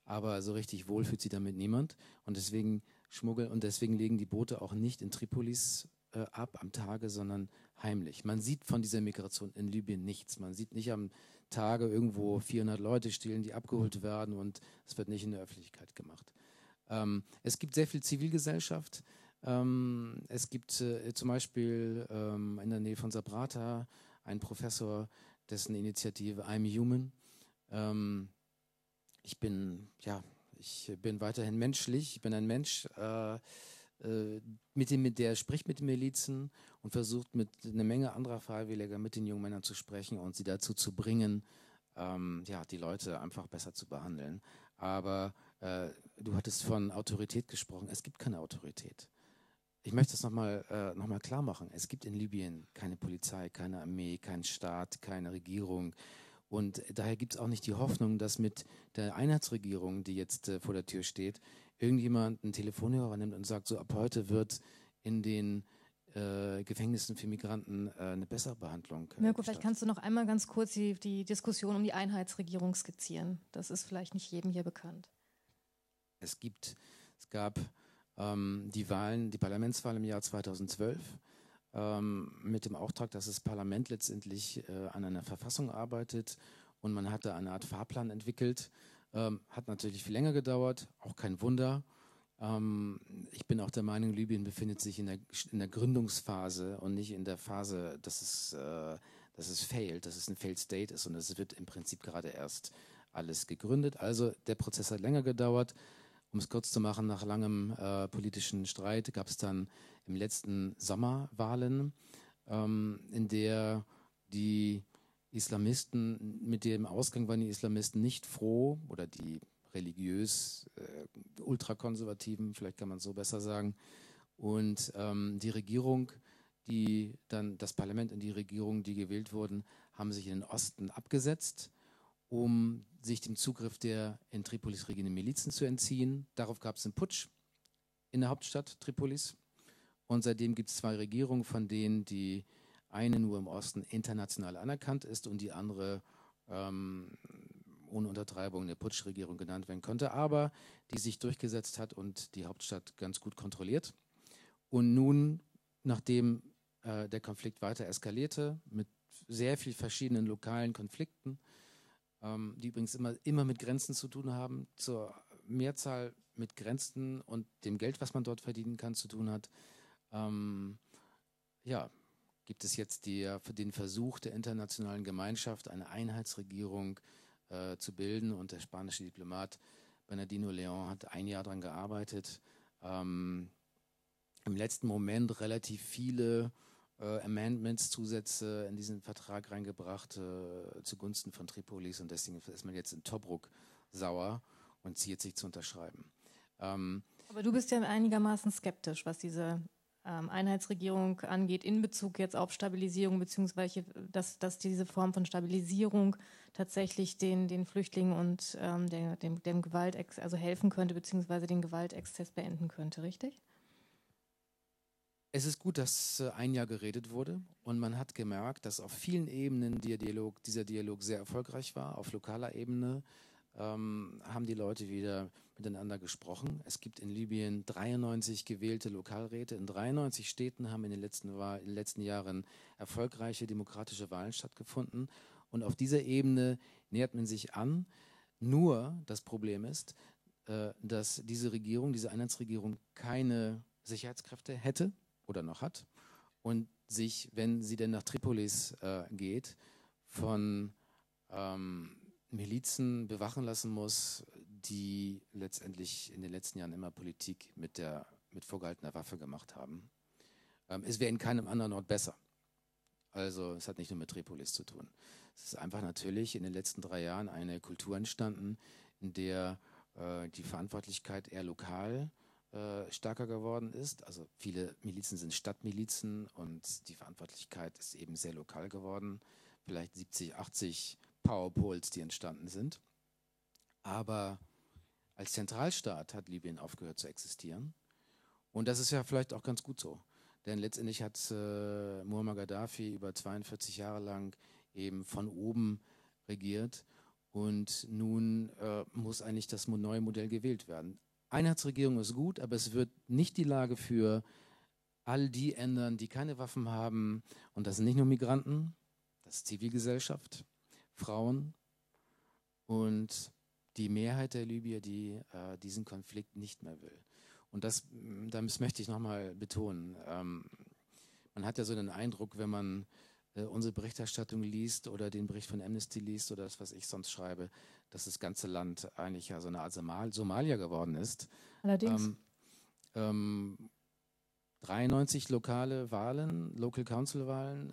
Aber so richtig wohl fühlt sich damit niemand. Und deswegen legen die Boote auch nicht in Tripolis ab am Tage, sondern heimlich. Man sieht von dieser Migration in Libyen nichts. Man sieht nicht am Tage irgendwo 400 Leute stehlen, die abgeholt werden, und es wird nicht in der Öffentlichkeit gemacht. Es gibt sehr viel Zivilgesellschaft. Es gibt zum Beispiel in der Nähe von Sabrata einen Professor, dessen Initiative I'm Human. Ich bin weiterhin menschlich. Ich bin ein Mensch, der spricht mit den Milizen und versucht mit einer Menge anderer Freiwilliger mit den jungen Männern zu sprechen und sie dazu zu bringen, die Leute einfach besser zu behandeln. Aber du hattest von Autorität gesprochen. Es gibt keine Autorität. Ich möchte das nochmal klar machen. Es gibt in Libyen keine Polizei, keine Armee, keinen Staat, keine Regierung. Und daher gibt es auch nicht die Hoffnung, dass mit der Einheitsregierung, die jetzt vor der Tür steht, irgendjemand einen Telefonhörer nimmt und sagt, so ab heute wird in den Gefängnissen für Migranten eine bessere Behandlung. Mirco, vielleicht kannst du noch einmal ganz kurz die Diskussion um die Einheitsregierung skizzieren. Das ist vielleicht nicht jedem hier bekannt. Es gab die Parlamentswahl im Jahr 2012 mit dem Auftrag, dass das Parlament letztendlich an einer Verfassung arbeitet, und man hatte eine Art Fahrplan entwickelt, Hat natürlich viel länger gedauert, auch kein Wunder. Ich bin auch der Meinung, Libyen befindet sich in der Gründungsphase und nicht in der Phase, dass es failed, dass es ein failed state ist, und es wird im Prinzip gerade erst alles gegründet. Also der Prozess hat länger gedauert. Um es kurz zu machen, nach langem politischen Streit gab es dann im letzten Sommer Wahlen, in der die Islamisten, mit dem Ausgang waren die Islamisten nicht froh, oder die religiös ultrakonservativen, vielleicht kann man es so besser sagen, und die Regierung, die dann das Parlament und die Regierung, die gewählt wurden, haben sich in den Osten abgesetzt, um sich dem Zugriff der in Tripolis regierenden Milizen zu entziehen. Darauf gab es einen Putsch in der Hauptstadt Tripolis, und seitdem gibt es zwei Regierungen, von denen die eine nur im Osten international anerkannt ist und die andere ohne Untertreibung eine Putschregierung genannt werden könnte, aber die sich durchgesetzt hat und die Hauptstadt ganz gut kontrolliert. Und nun, nachdem der Konflikt weiter eskalierte, mit sehr vielen verschiedenen lokalen Konflikten, die übrigens immer mit Grenzen zu tun haben, zur Mehrzahl mit Grenzen und dem Geld, was man dort verdienen kann, zu tun hat, ja, gibt es jetzt den Versuch der internationalen Gemeinschaft, eine Einheitsregierung zu bilden. Und der spanische Diplomat Bernardino León hat ein Jahr daran gearbeitet. Im letzten Moment relativ viele Amendments, Zusätze in diesen Vertrag reingebracht zugunsten von Tripolis. Und deswegen ist man jetzt in Tobruk sauer und ziert sich zu unterschreiben. Aber du bist ja einigermaßen skeptisch, was diese Einheitsregierung angeht, in Bezug jetzt auf Stabilisierung, beziehungsweise dass diese Form von Stabilisierung tatsächlich den Flüchtlingen und dem Gewaltexzess, also helfen könnte, beziehungsweise den Gewaltexzess beenden könnte, richtig? Es ist gut, dass ein Jahr geredet wurde, und man hat gemerkt, dass auf vielen Ebenen dieser Dialog sehr erfolgreich war. Auf lokaler Ebene haben die Leute wieder miteinander gesprochen. Es gibt in Libyen 93 gewählte Lokalräte. In 93 Städten haben in den letzten Jahren erfolgreiche demokratische Wahlen stattgefunden. Und auf dieser Ebene nähert man sich an. Nur das Problem ist, dass diese Einheitsregierung keine Sicherheitskräfte hätte oder noch hat und sich, wenn sie denn nach Tripolis geht, von Milizen bewachen lassen muss, die letztendlich in den letzten Jahren immer Politik mit vorgehaltener Waffe gemacht haben. Es wäre in keinem anderen Ort besser. Also es hat nicht nur mit Tripolis zu tun. Es ist einfach natürlich in den letzten 3 Jahren eine Kultur entstanden, in der die Verantwortlichkeit eher lokal stärker geworden ist. Also viele Milizen sind Stadtmilizen und die Verantwortlichkeit ist eben sehr lokal geworden. Vielleicht 70, 80 Powerpoles, die entstanden sind. Aber als Zentralstaat hat Libyen aufgehört zu existieren. Und das ist ja vielleicht auch ganz gut so. Denn letztendlich hat Muammar Gaddafi über 42 Jahre lang eben von oben regiert. Und nun muss eigentlich das neue Modell gewählt werden. Einheitsregierung ist gut, aber es wird nicht die Lage für all die ändern, die keine Waffen haben. Und das sind nicht nur Migranten, das ist Zivilgesellschaft, Frauen und die Mehrheit der Libyer, die diesen Konflikt nicht mehr will. Und das möchte ich nochmal betonen. Man hat ja so den Eindruck, wenn man unsere Berichterstattung liest oder den Bericht von Amnesty liest oder das, was ich sonst schreibe, dass das ganze Land eigentlich ja so eine Art Somalia geworden ist. Allerdings. 93 lokale Wahlen, Local Council Wahlen,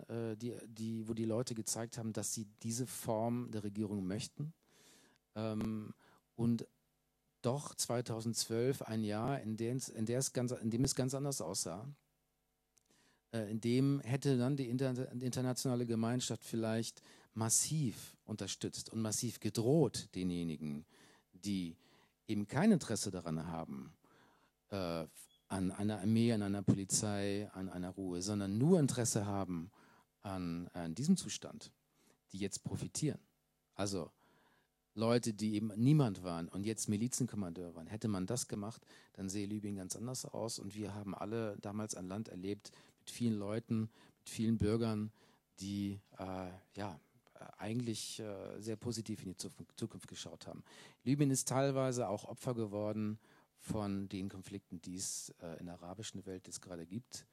wo die Leute gezeigt haben, dass sie diese Form der Regierung möchten. Und doch 2012 ein Jahr, in dem es ganz anders aussah. In dem hätte dann die internationale Gemeinschaft vielleicht massiv unterstützt und massiv gedroht denjenigen, die eben kein Interesse daran haben, an einer Armee, an einer Polizei, an einer Ruhe, sondern nur Interesse haben an diesem Zustand, die jetzt profitieren. Also Leute, die eben niemand waren und jetzt Milizenkommandeur waren. Hätte man das gemacht, dann sähe Libyen ganz anders aus. Und wir haben alle damals ein Land erlebt mit vielen Leuten, mit vielen Bürgern, die eigentlich sehr positiv in die Zukunft geschaut haben. Libyen ist teilweise auch Opfer geworden von den Konflikten, die es in der arabischen Welt jetzt gerade gibt.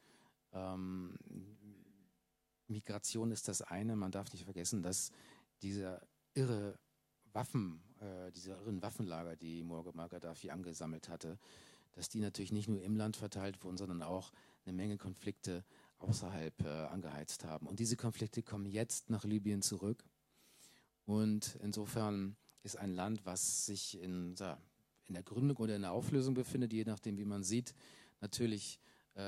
Migration ist das eine. Man darf nicht vergessen, dass diese irren Waffenlager, die Muammar Gaddafi angesammelt hatte, dass die natürlich nicht nur im Land verteilt wurden, sondern auch eine Menge Konflikte außerhalb angeheizt haben. Und diese Konflikte kommen jetzt nach Libyen zurück. Und insofern ist ein Land, was sich in der Gründung oder in der Auflösung befindet, je nachdem, wie man sieht, natürlich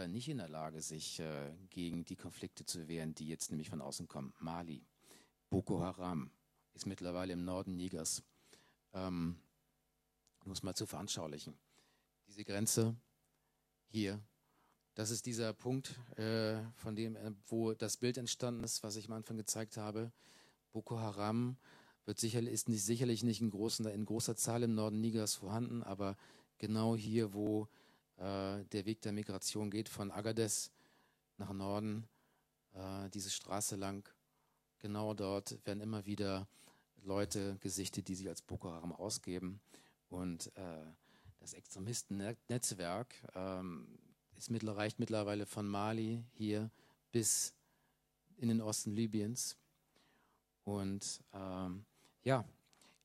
nicht in der Lage, sich gegen die Konflikte zu wehren, die jetzt nämlich von außen kommen. Mali, Boko Haram ist mittlerweile im Norden Nigers. Nur mal zu veranschaulichen. Diese Grenze hier, das ist dieser Punkt, von dem, wo das Bild entstanden ist, was ich am Anfang gezeigt habe. Boko Haram ist sicherlich nicht in großer Zahl im Norden Nigers vorhanden, aber genau hier, wo der Weg der Migration geht, von Agadez nach Norden, diese Straße lang, genau dort werden immer wieder Leute gesichtet, die sich als Boko Haram ausgeben. Und das Extremistennetzwerk reicht mittlerweile von Mali hier bis in den Osten Libyens. Und ja,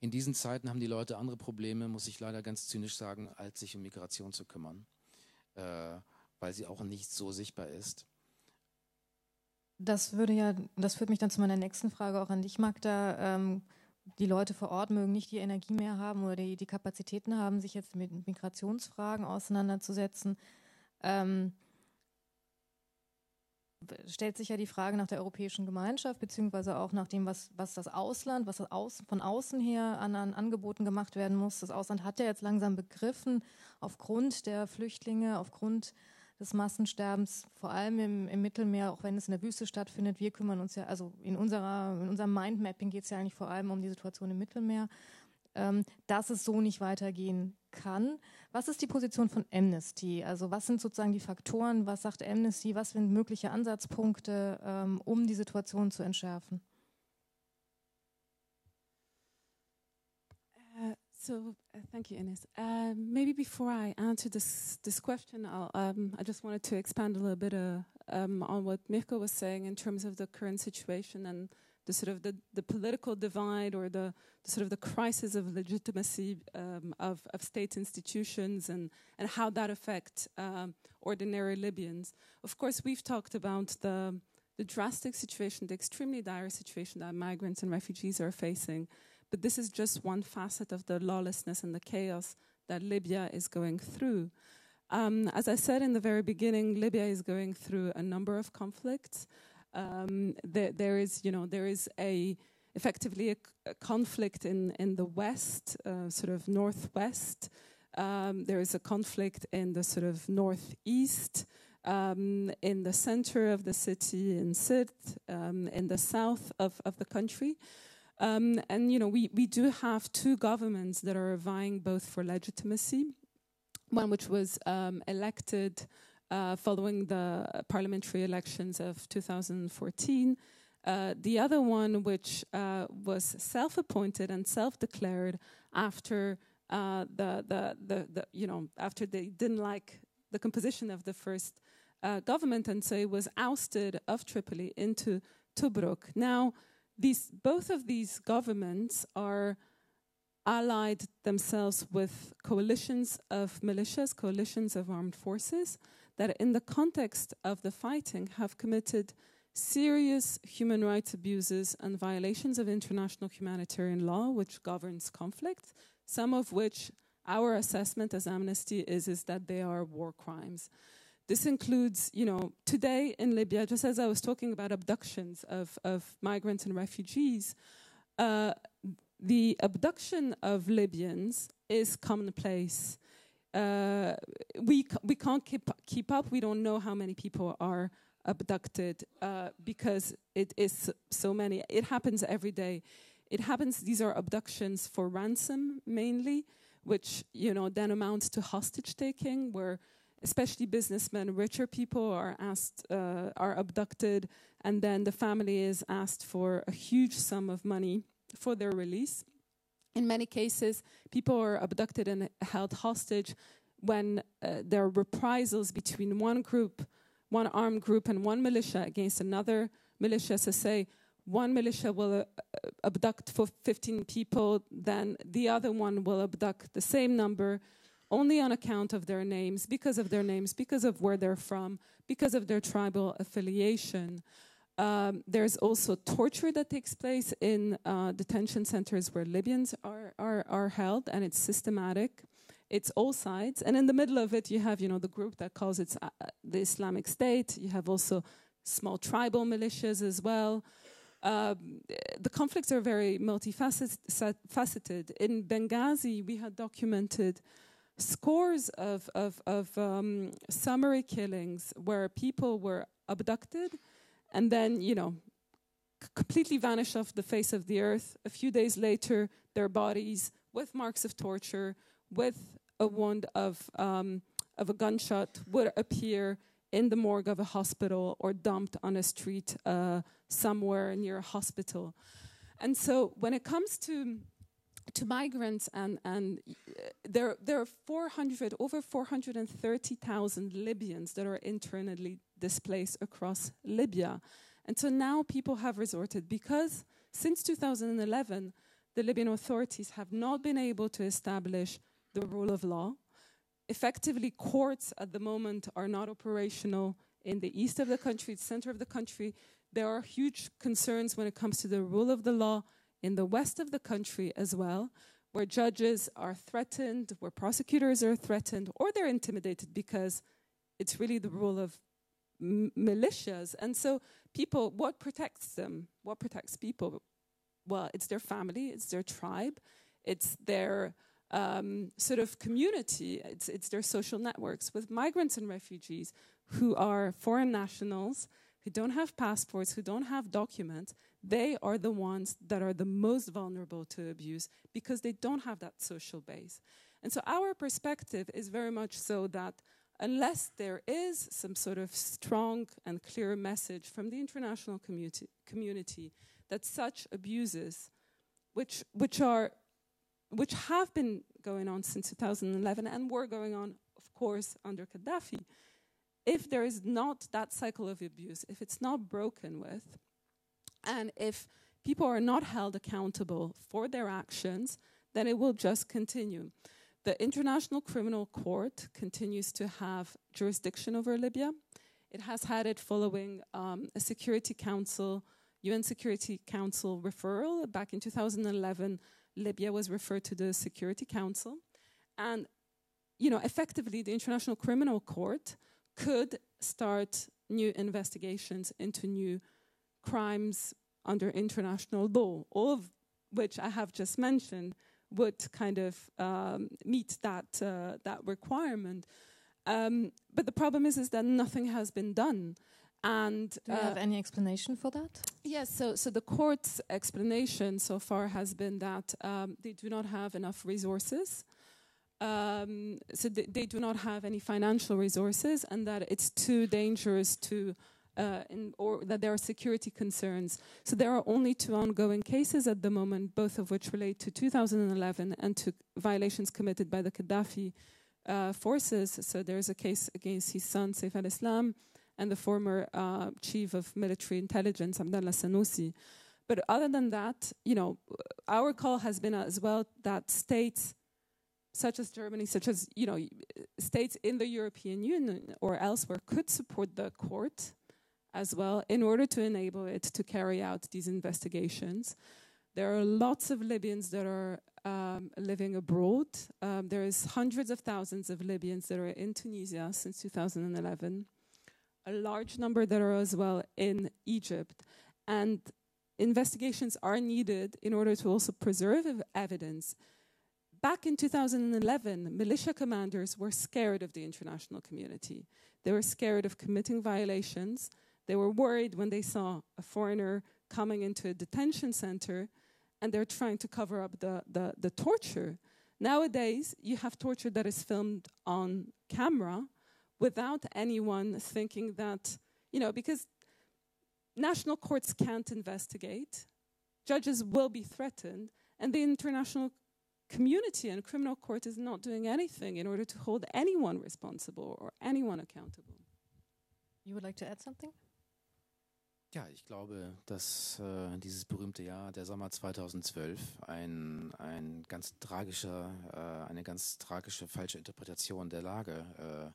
in diesen Zeiten haben die Leute andere Probleme, muss ich leider ganz zynisch sagen, als sich um Migration zu kümmern, weil sie auch nicht so sichtbar ist. Das führt mich dann zu meiner nächsten Frage auch an dich, Magda. Die Leute vor Ort mögen nicht die Energie mehr haben oder die Kapazitäten haben, sich jetzt mit Migrationsfragen auseinanderzusetzen. Stellt sich ja die Frage nach der europäischen Gemeinschaft, beziehungsweise auch nach dem, was das Ausland, von außen her an Angeboten gemacht werden muss. Das Ausland hat ja jetzt langsam begriffen, aufgrund der Flüchtlinge, aufgrund des Massensterbens, vor allem im Mittelmeer, auch wenn es in der Wüste stattfindet, wir kümmern uns ja, also in unserem Mindmapping geht es ja eigentlich vor allem um die Situation im Mittelmeer, dass es so nicht weitergehen kann. Was ist die Position von Amnesty? Also was sind sozusagen die Faktoren, was sagt Amnesty, was sind mögliche Ansatzpunkte, um die Situation zu entschärfen? Thank you, Ines. Maybe before I answer this question, I just wanted to expand a little bit on what Mirco was saying in terms of the current situation and the sort of the political divide or the sort of the crisis of legitimacy of state institutions and how that affects ordinary Libyans. Of course, we've talked about the drastic situation, the extremely dire situation that migrants and refugees are facing. But this is just one facet of the lawlessness and the chaos that Libya is going through. As I said in the very beginning, Libya is going through a number of conflicts. There is effectively a conflict in the west, sort of northwest. There is a conflict in the sort of northeast, in the center of the city in Sirte, in the south of the country. And, you know, we do have two governments that are vying both for legitimacy, one which was elected following the parliamentary elections of 2014, the other one which was self-appointed and self-declared after after they didn't like the composition of the first government, and so it was ousted of Tripoli into Tobruk. Now, both of these governments are allied themselves with coalitions of militias, coalitions of armed forces that in the context of the fighting have committed serious human rights abuses and violations of international humanitarian law, which governs conflict, some of which our assessment as Amnesty is that they are war crimes. This includes, you know, today in Libya, just as I was talking about abductions of migrants and refugees, the abduction of Libyans is commonplace. We can't keep up. We don't know how many people are abducted because it is so many. It happens every day. It happens, these are abductions for ransom mainly, which, you know, then amounts to hostage taking, where especially businessmen, richer people are asked, are abducted, and then the family is asked for a huge sum of money for their release. In many cases, people are abducted and held hostage when there are reprisals between one group, one armed group, and one militia against another militia. So say one militia will abduct for 15 people, then the other one will abduct the same number, only on account of their names, because of their names, because of where they're from, because of their tribal affiliation. There's also torture that takes place in detention centers where Libyans are held, and it's systematic. It's all sides. And in the middle of it, you have, you know, the group that calls it the Islamic State. You have also small tribal militias as well. The conflicts are very multifaceted. In Benghazi, we had documented scores of summary killings where people were abducted and then, you know, completely vanished off the face of the earth. A few days later, their bodies with marks of torture, with a wound of a gunshot, would appear in the morgue of a hospital or dumped on a street somewhere near a hospital. And so when it comes to migrants, and there are over 430,000 Libyans that are internally displaced across Libya. And so now people have resorted, because since 2011, the Libyan authorities have not been able to establish the rule of law. Effectively, courts at the moment are not operational in the east of the country, the center of the country. There are huge concerns when it comes to the rule of the law in the west of the country as well, where judges are threatened, where prosecutors are threatened, or they're intimidated because it's really the rule of militias. And so people, what protects them? What protects people? Well, it's their family, it's their tribe, it's their sort of community, it's their social networks. With migrants and refugees who are foreign nationals, who don't have passports, who don't have documents, they are the ones that are the most vulnerable to abuse because they don't have that social base. And so our perspective is very much so that unless there is some sort of strong and clear message from the international community that such abuses, which have been going on since 2011 and were going on, of course, under Gaddafi, if there is not that cycle of abuse, if it's not broken with, and if people are not held accountable for their actions, then it will just continue. The International Criminal Court continues to have jurisdiction over Libya. It has had it following a Security Council, UN Security Council referral. Back in 2011, Libya was referred to the Security Council. And, you know, effectively, the International Criminal Court could start new investigations into new crimes under international law, all of which I have just mentioned would kind of meet that requirement. But the problem is that nothing has been done. And do you have any explanation for that? Yes, so the court's explanation so far has been that they do not have enough resources. So they do not have any financial resources, and that it's too dangerous to or that there are security concerns. So there are only 2 ongoing cases at the moment, both of which relate to 2011 and to violations committed by the Gaddafi forces. So there's a case against his son, Saif al-Islam, and the former chief of military intelligence, Abdallah Sanusi. But other than that, you know, our call has been as well that states such as Germany, such as, you know, states in the European Union or elsewhere could support the court as well in order to enable it to carry out these investigations. There are lots of Libyans that are living abroad. There is hundreds of thousands of Libyans that are in Tunisia since 2011. A large number that are as well in Egypt. And investigations are needed in order to also preserve evidence. Back in 2011, militia commanders were scared of the international community. They were scared of committing violations. They were worried when they saw a foreigner coming into a detention center, and they're trying to cover up the torture. Nowadays, you have torture that is filmed on camera, without anyone thinking that, you know, because national courts can't investigate, judges will be threatened, and the international community and criminal court is not doing anything in order to hold anyone responsible or anyone accountable. You would like to add something? Ja, ich glaube, dass dieses berühmte Jahr, der Sommer 2012, eine ganz tragische falsche Interpretation der Lage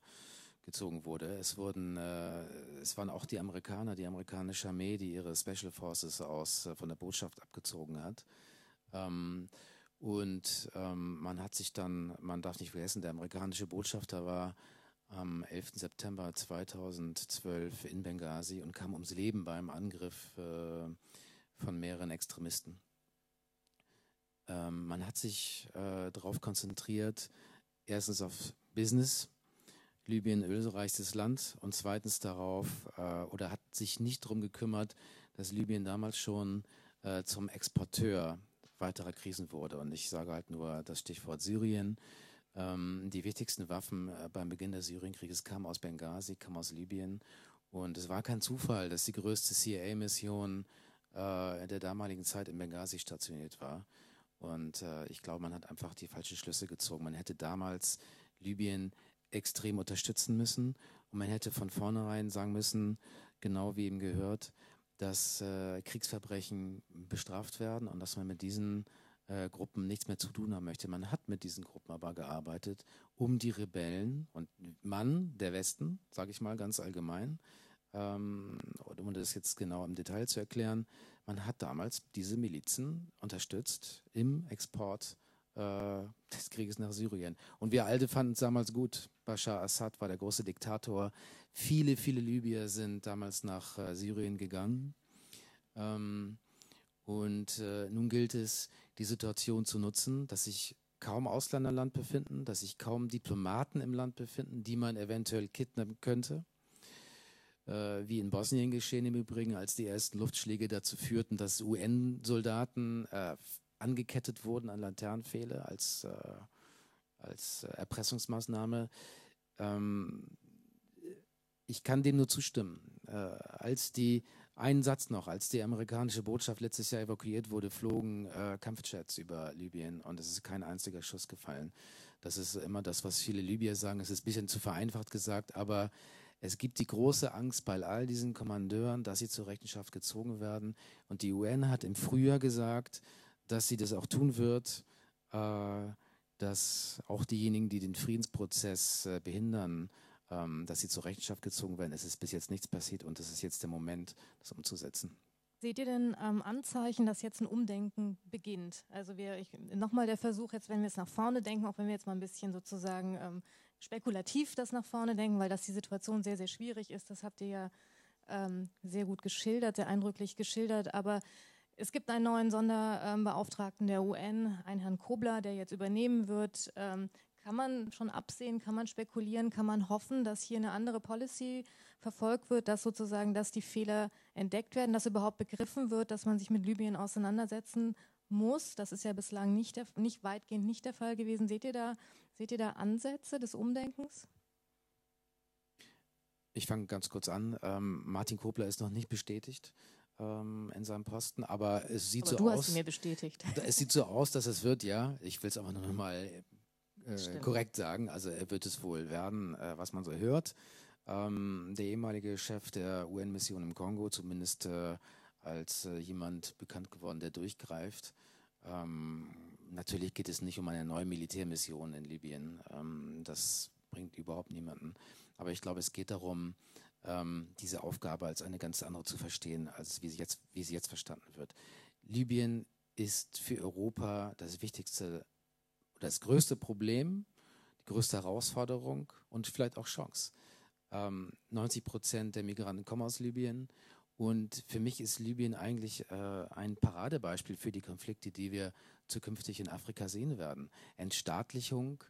gezogen wurde. Es waren auch die Amerikaner, die amerikanische Armee, die ihre Special Forces von der Botschaft abgezogen hat. Man hat sich dann, man darf nicht vergessen, der amerikanische Botschafter war am 11. September 2012 in Benghazi und kam ums Leben beim Angriff von mehreren Extremisten. Man hat sich darauf konzentriert, erstens auf Business, Libyen, ölreichstes Land, und zweitens darauf, oder hat sich nicht darum gekümmert, dass Libyen damals schon zum Exporteur weiterer Krisen wurde. Und ich sage halt nur das Stichwort Syrien. Die wichtigsten Waffen beim Beginn des Syrienkrieges kamen aus Benghazi, kamen aus Libyen. Und es war kein Zufall, dass die größte CIA-Mission der damaligen Zeit in Benghazi stationiert war. Und ich glaube, man hat einfach die falschen Schlüsse gezogen. Man hätte damals Libyen extrem unterstützen müssen. Und man hätte von vornherein sagen müssen, genau wie eben gehört, dass Kriegsverbrechen bestraft werden und dass man mit diesen Gruppen nichts mehr zu tun haben möchte. Man hat mit diesen Gruppen aber gearbeitet, um die Rebellen und der Westen, sage ich mal ganz allgemein, um das jetzt genau im Detail zu erklären, man hat damals diese Milizen unterstützt im Export des Krieges nach Syrien. Und wir Alte fanden es damals gut. Bashar Assad war der große Diktator. Viele, viele Libyer sind damals nach Syrien gegangen. Nun gilt es, die Situation zu nutzen, dass sich kaum Ausländer im Land befinden, dass sich kaum Diplomaten im Land befinden, die man eventuell kidnappen könnte. Wie in Bosnien geschehen im Übrigen, als die ersten Luftschläge dazu führten, dass UN-Soldaten angekettet wurden an Laternenpfähle als Erpressungsmaßnahme. Ich kann dem nur zustimmen. Als die amerikanische Botschaft letztes Jahr evakuiert wurde, flogen Kampfjets über Libyen und es ist kein einziger Schuss gefallen. Das ist immer das, was viele Libyer sagen. Es ist ein bisschen zu vereinfacht gesagt, aber es gibt die große Angst bei all diesen Kommandeuren, dass sie zur Rechenschaft gezogen werden. Und die UN hat im Frühjahr gesagt, dass sie das auch tun wird, dass auch diejenigen, die den Friedensprozess behindern, dass sie zur Rechenschaft gezogen werden. Es ist bis jetzt nichts passiert und es ist jetzt der Moment, das umzusetzen. Seht ihr denn Anzeichen, dass jetzt ein Umdenken beginnt? Also nochmal der Versuch, jetzt, wenn wir es nach vorne denken, auch wenn wir jetzt mal ein bisschen sozusagen spekulativ das nach vorne denken, weil das die Situation sehr, sehr schwierig ist. Das habt ihr ja sehr gut geschildert, sehr eindrücklich geschildert. Aber es gibt einen neuen Sonderbeauftragten der UN, einen Herrn Kobler, der jetzt übernehmen wird. Kann man schon absehen, kann man spekulieren, kann man hoffen, dass hier eine andere Policy verfolgt wird, dass sozusagen, dass die Fehler entdeckt werden, dass überhaupt begriffen wird, dass man sich mit Libyen auseinandersetzen muss? Das ist ja bislang weitgehend nicht der Fall gewesen. Seht ihr da Ansätze des Umdenkens? Ich fange ganz kurz an. Martin Kobler ist noch nicht bestätigt in seinem Posten, aber es sieht so aus. Du hast ihn mir bestätigt. Es sieht so aus, dass es wird, ja. Ich will es aber nur noch mal korrekt sagen, also er wird es wohl werden, was man so hört. Der ehemalige Chef der UN-Mission im Kongo, zumindest als jemand bekannt geworden, der durchgreift. Natürlich geht es nicht um eine neue Militärmission in Libyen, das bringt überhaupt niemanden. Aber ich glaube, es geht darum, diese Aufgabe als eine ganz andere zu verstehen, als wie sie jetzt verstanden wird. Libyen ist für Europa das wichtigste, das größte Problem, die größte Herausforderung und vielleicht auch Chance. 90% der Migranten kommen aus Libyen und für mich ist Libyen eigentlich ein Paradebeispiel für die Konflikte, die wir zukünftig in Afrika sehen werden. Entstaatlichung,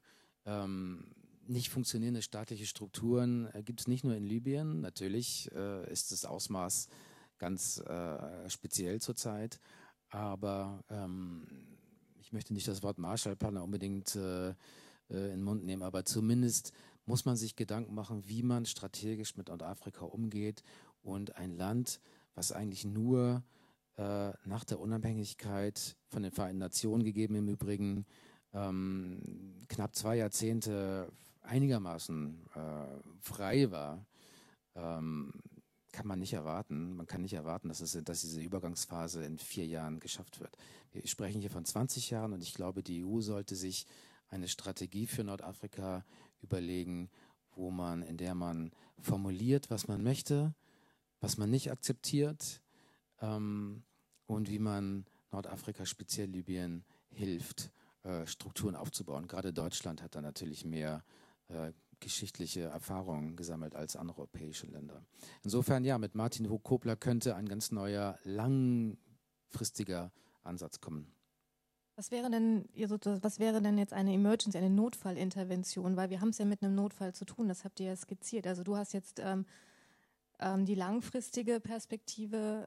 nicht funktionierende staatliche Strukturen gibt es nicht nur in Libyen. Natürlich ist das Ausmaß ganz speziell zurzeit, aber ich möchte nicht das Wort Marshallplan unbedingt in den Mund nehmen, aber zumindest muss man sich Gedanken machen, wie man strategisch mit Nordafrika umgeht und ein Land, was eigentlich nur nach der Unabhängigkeit von den Vereinten Nationen gegeben im Übrigen, knapp 2 Jahrzehnte einigermaßen frei war, kann man nicht erwarten. Man kann nicht erwarten, dass diese Übergangsphase in 4 Jahren geschafft wird. Wir sprechen hier von 20 Jahren und ich glaube, die EU sollte sich eine Strategie für Nordafrika überlegen, in der man formuliert, was man möchte, was man nicht akzeptiert und wie man Nordafrika, speziell Libyen, hilft, Strukturen aufzubauen. Gerade Deutschland hat da natürlich mehr geschichtliche Erfahrungen gesammelt als andere europäische Länder. Insofern, ja, mit Martin Kobler könnte ein ganz neuer, langfristiger Ansatz kommen. Was wäre denn jetzt eine Emergency, eine Notfallintervention? Weil wir haben es ja mit einem Notfall zu tun, das habt ihr ja skizziert. Also du hast jetzt die langfristige Perspektive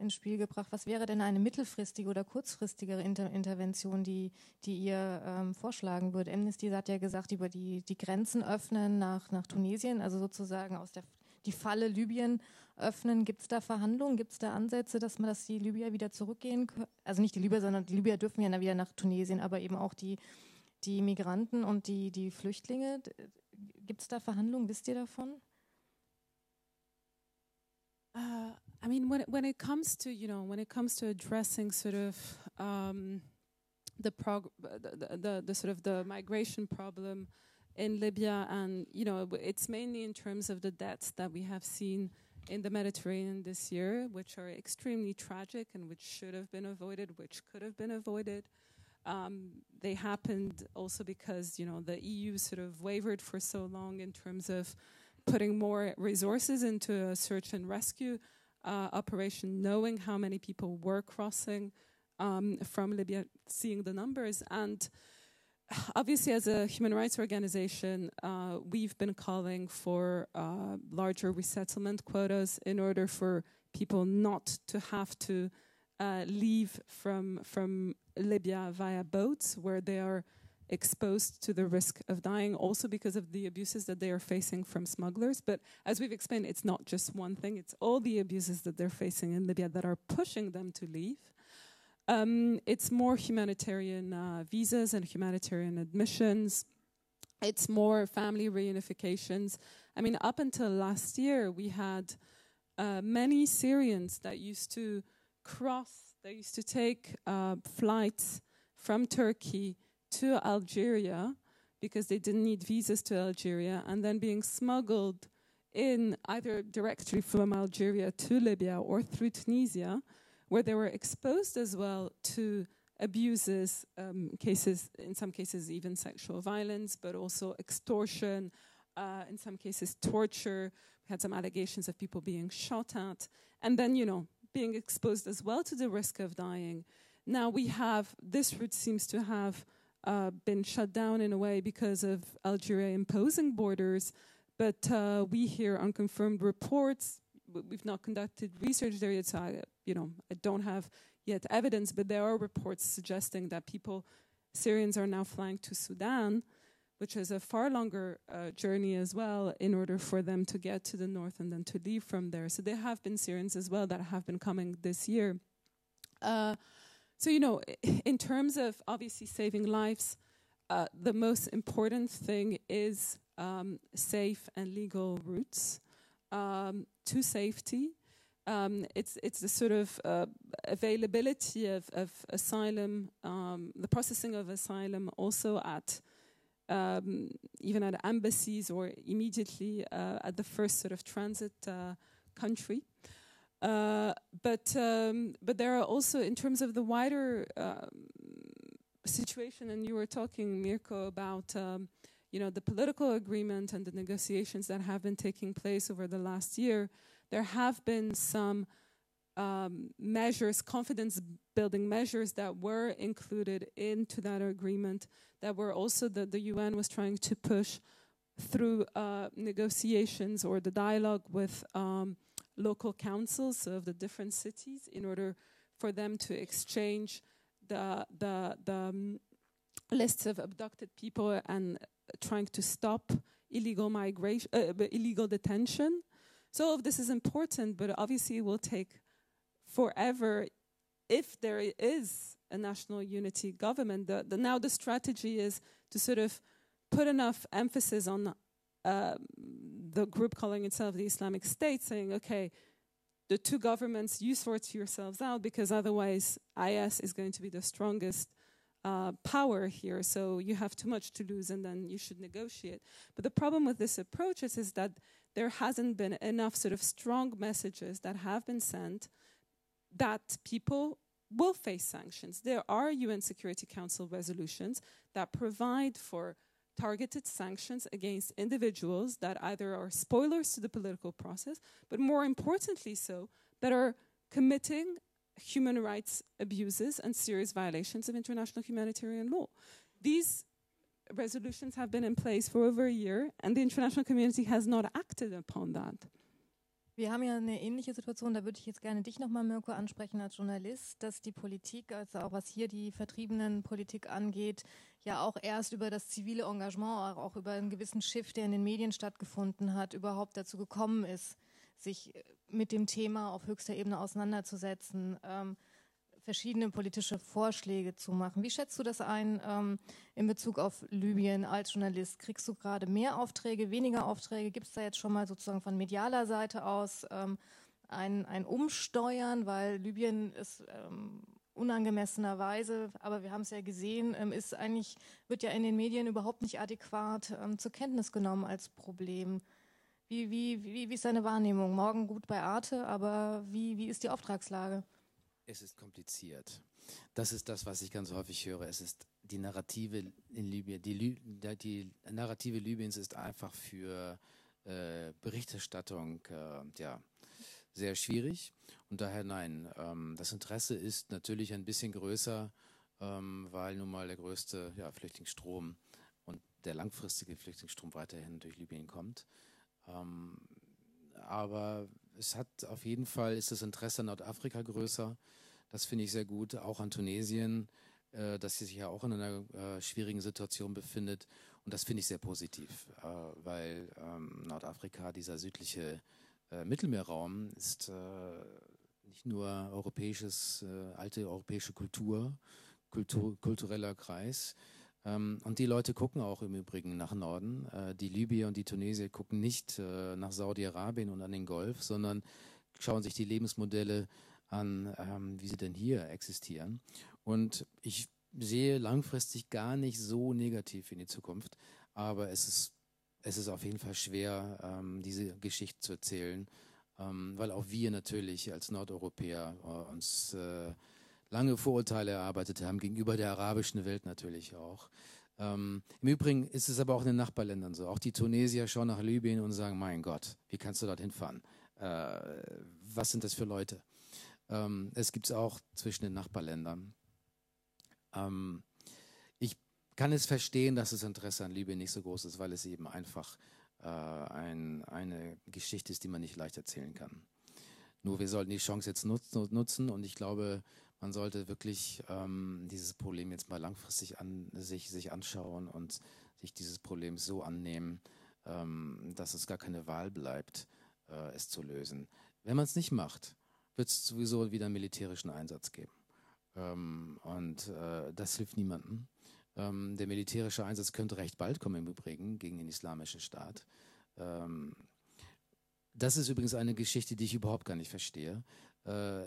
ins Spiel gebracht. Was wäre denn eine mittelfristige oder kurzfristigere Intervention, die ihr vorschlagen würdet? Amnesty hat ja gesagt, über die Grenzen öffnen nach Tunesien, also sozusagen die Falle Libyen öffnen. Gibt es da Verhandlungen? Gibt es da Ansätze, dass die Libyer wieder zurückgehen können? Also nicht die Libyer, sondern die Libyer dürfen ja wieder nach Tunesien, aber eben auch die Migranten und die Flüchtlinge. Gibt es da Verhandlungen? Wisst ihr davon? I mean, when it comes to, you know, when it comes to addressing sort of the migration problem in Libya, and you know, it's mainly in terms of the deaths that we have seen in the Mediterranean this year, which are extremely tragic and which should have been avoided, which could have been avoided. They happened also because, you know, the EU sort of wavered for so long in terms of putting more resources into a search and rescue operation, knowing how many people were crossing from Libya, seeing the numbers. And obviously, as a human rights organization, we've been calling for larger resettlement quotas in order for people not to have to leave from Libya via boats, where they are exposed to the risk of dying, also because of the abuses that they are facing from smugglers. But as we've explained, it's not just one thing. It's all the abuses that they're facing in Libya that are pushing them to leave. It's more humanitarian visas and humanitarian admissions. It's more family reunifications. I mean, up until last year, we had many Syrians that used to cross, they used to take flights from Turkey to Algeria because they didn't need visas to Algeria, and then being smuggled in either directly from Algeria to Libya or through Tunisia, where they were exposed as well to abuses, cases, in some cases even sexual violence, but also extortion, in some cases torture. We had some allegations of people being shot at, and then, you know, being exposed as well to the risk of dying. Now we have, this route seems to have been shut down in a way because of Algeria imposing borders, but we hear unconfirmed reports. We've not conducted research there yet, so I don't have yet evidence, but there are reports suggesting that Syrians are now flying to Sudan, which is a far longer journey as well, in order for them to get to the north and then to leave from there. So there have been Syrians as well that have been coming this year. So, you know, in terms of obviously saving lives, the most important thing is safe and legal routes to safety. It's the sort of availability of asylum, the processing of asylum also at even at embassies or immediately at the first sort of transit country. But there are also, in terms of the wider situation, and you were talking, Mirco, about you know, the political agreement and the negotiations that have been taking place over the last year. There have been some measures, confidence-building measures that were included into that agreement, that were also that the UN was trying to push through negotiations or the dialogue with local councils of the different cities, in order for them to exchange the lists of abducted people and trying to stop illegal migration, illegal detention. So all of this is important, but obviously it will take forever if there is a national unity government. Now the strategy is to sort of put enough emphasis on the group calling itself the Islamic State, saying, okay, the two governments, you sort yourselves out, because otherwise IS is going to be the strongest power here, so you have too much to lose and then you should negotiate. But the problem with this approach is that there hasn't been enough sort of strong messages that have been sent that people will face sanctions. There are UN Security Council resolutions that provide for targeted sanctions against individuals that either are spoilers to the political process, but more importantly so, that are committing human rights abuses and serious violations of international humanitarian law. These resolutions have been in place for over a year, and the international community has not acted upon that. Wir haben ja eine ähnliche Situation, da würde ich jetzt gerne dich nochmal, Mirco, ansprechen als Journalist, dass die Politik, also auch was hier die Vertriebenenpolitik angeht, ja auch erst über das zivile Engagement, auch über einen gewissen Shift, der in den Medien stattgefunden hat, überhaupt dazu gekommen ist, sich mit dem Thema auf höchster Ebene auseinanderzusetzen, verschiedene politische Vorschläge zu machen. Wie schätzt du das ein in Bezug auf Libyen als Journalist? Kriegst du gerade mehr Aufträge, weniger Aufträge? Gibt es da jetzt schon mal sozusagen von medialer Seite aus ein Umsteuern, weil Libyen ist unangemessenerweise, aber wir haben es ja gesehen, ist eigentlich, wird ja in den Medien überhaupt nicht adäquat zur Kenntnis genommen als Problem. Wie ist deine Wahrnehmung? Morgen gut bei Arte, aber wie ist die Auftragslage? Es ist kompliziert. Das ist das, was ich ganz häufig höre. Es ist die Narrative in Libyen. Die Narrative Libyens ist einfach für Berichterstattung ja, sehr schwierig. Und daher nein. Das Interesse ist natürlich ein bisschen größer, weil nun mal der größte ja, Flüchtlingsstrom und der langfristige Flüchtlingsstrom weiterhin durch Libyen kommt. Aber es hat auf jeden Fall, ist das Interesse an Nordafrika größer. Das finde ich sehr gut, auch an Tunesien, dass sie sich ja auch in einer schwierigen Situation befindet. Und das finde ich sehr positiv, weil Nordafrika, dieser südliche Mittelmeerraum, ist nicht nur alte europäische kultureller Kreis. Und die Leute gucken auch im Übrigen nach Norden. Die Libyer und die Tunesier gucken nicht nach Saudi-Arabien und an den Golf, sondern schauen sich die Lebensmodelle an, wie sie denn hier existieren. Und ich sehe langfristig gar nicht so negativ in die Zukunft, aber es ist auf jeden Fall schwer, diese Geschichte zu erzählen, weil auch wir natürlich als Nordeuropäer uns lange Vorurteile erarbeitet haben, gegenüber der arabischen Welt natürlich auch. Im Übrigen ist es aber auch in den Nachbarländern so. Auch die Tunesier schauen nach Libyen und sagen, mein Gott, wie kannst du dorthin fahren? Was sind das für Leute? Es gibt es auch zwischen den Nachbarländern. Ich kann es verstehen, dass das Interesse an Libyen nicht so groß ist, weil es eben einfach eine Geschichte ist, die man nicht leicht erzählen kann. Nur wir sollten die Chance jetzt nutzen und ich glaube, man sollte wirklich dieses Problem jetzt mal langfristig sich anschauen und sich dieses Problem so annehmen, dass es gar keine Wahl bleibt, es zu lösen. Wenn man es nicht macht, wird es sowieso wieder einen militärischen Einsatz geben. Das hilft niemandem. Der militärische Einsatz könnte recht bald kommen im Übrigen gegen den Islamischen Staat. Das ist übrigens eine Geschichte, die ich überhaupt gar nicht verstehe.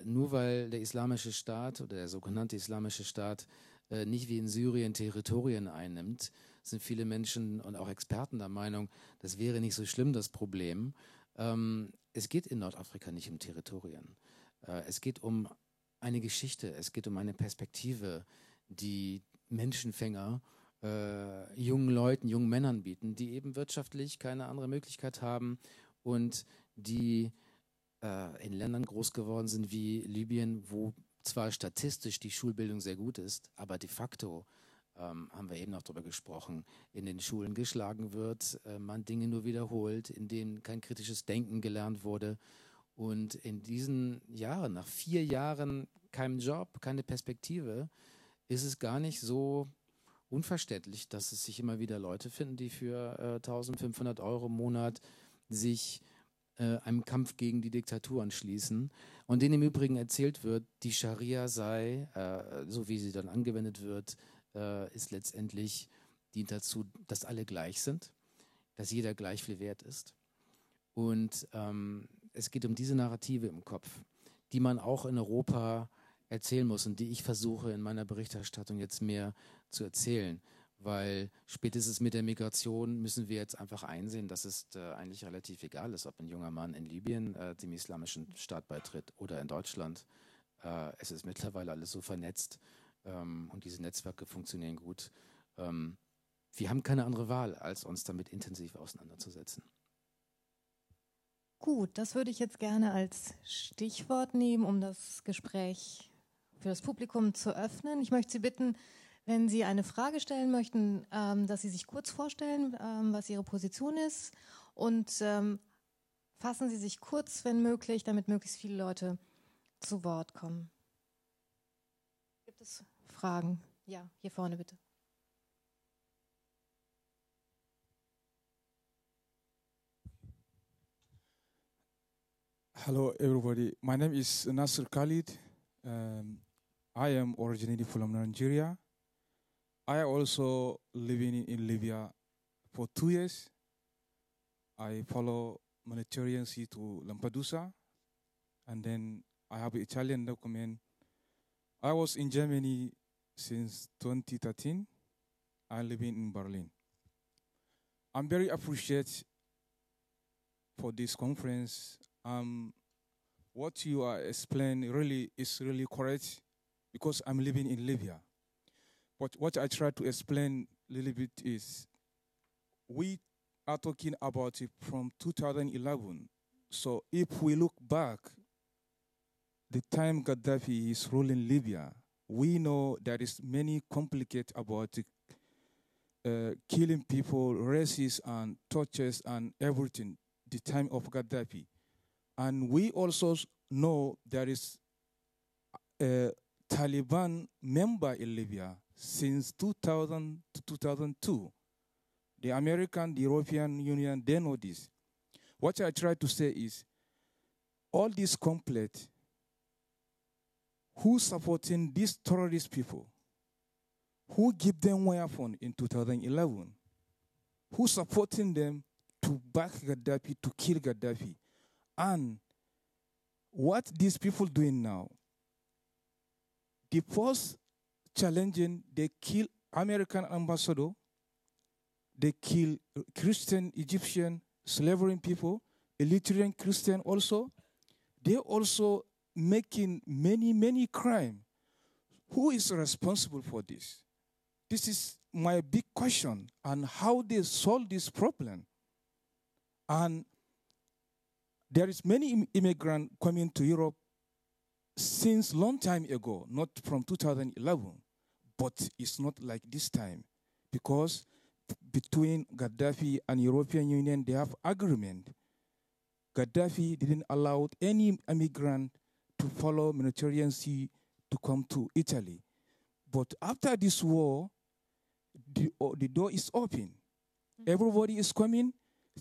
Nur weil der Islamische Staat oder der sogenannte Islamische Staat nicht wie in Syrien Territorien einnimmt, sind viele Menschen und auch Experten der Meinung, das wäre nicht so schlimm, das Problem. Es geht in Nordafrika nicht um Territorien. Es geht um eine Geschichte, es geht um eine Perspektive, die Menschenfänger jungen Leuten, jungen Männern bieten, die eben wirtschaftlich keine andere Möglichkeit haben und die in Ländern groß geworden sind wie Libyen, wo zwar statistisch die Schulbildung sehr gut ist, aber de facto, haben wir eben noch darüber gesprochen, in den Schulen geschlagen wird, man Dinge nur wiederholt, in denen kein kritisches Denken gelernt wurde. Und in diesen Jahren, nach 4 Jahren keinem Job, keine Perspektive, ist es gar nicht so unverständlich, dass es sich immer wieder Leute finden, die für 1.500 Euro im Monat sich einem Kampf gegen die Diktatur anschließen und denen im Übrigen erzählt wird, die Scharia sei, so wie sie dann angewendet wird, ist letztendlich, dient dazu, dass alle gleich sind, dass jeder gleich viel wert ist. Und es geht um diese Narrative im Kopf, die man auch in Europa erzählen muss und die ich versuche in meiner Berichterstattung jetzt mehr zu erzählen, weil spätestens mit der Migration müssen wir jetzt einfach einsehen, dass es eigentlich relativ egal ist, ob ein junger Mann in Libyen dem Islamischen Staat beitritt oder in Deutschland. Es ist mittlerweile alles so vernetzt und diese Netzwerke funktionieren gut. Wir haben keine andere Wahl, als uns damit intensiv auseinanderzusetzen. Gut, das würde ich jetzt gerne als Stichwort nehmen, um das Gespräch für das Publikum zu öffnen. Ich möchte Sie bitten, wenn Sie eine Frage stellen möchten, dass Sie sich kurz vorstellen, was Ihre Position ist. Und fassen Sie sich kurz, wenn möglich, damit möglichst viele Leute zu Wort kommen. Gibt es Fragen? Ja, hier vorne bitte. Hello, everybody. My name is Nasser Khalid. I am originally from Nigeria. I also living in Libya for 2 years. I follow humanitarian sea to Lampedusa, and then I have Italian document. I was in Germany since 2013. I'm living in Berlin. I'm very appreciative for this conference. What you are explaining really is really correct because I'm living in Libya. But what I try to explain a little bit is we are talking about it from 2011. So if we look back, the time Gaddafi is ruling Libya, we know there is many complicated about killing people, races and tortures and everything, the time of Gaddafi. And we also know there is a Taliban member in Libya since 2000 to 2002. The American, the European Union, they know this. What I try to say is, all this conflict, who supporting these terrorist people? Who give them weapon in 2011? Who supporting them to back Gaddafi, to kill Gaddafi? And what these people doing now, the first challenging, they kill American ambassador, they kill Christian, Egyptian, slavering people, Eritrean Christian also. They also making many, many crime. Who is responsible for this? This is my big question on how they solve this problem. And there is many immigrants coming to Europe since long time ago, not from 2011, but it's not like this time, because between Gaddafi and European Union, they have agreement. Gaddafi didn't allow any immigrant to follow Mediterranean Sea to come to Italy. But after this war, the door is open. Everybody is coming,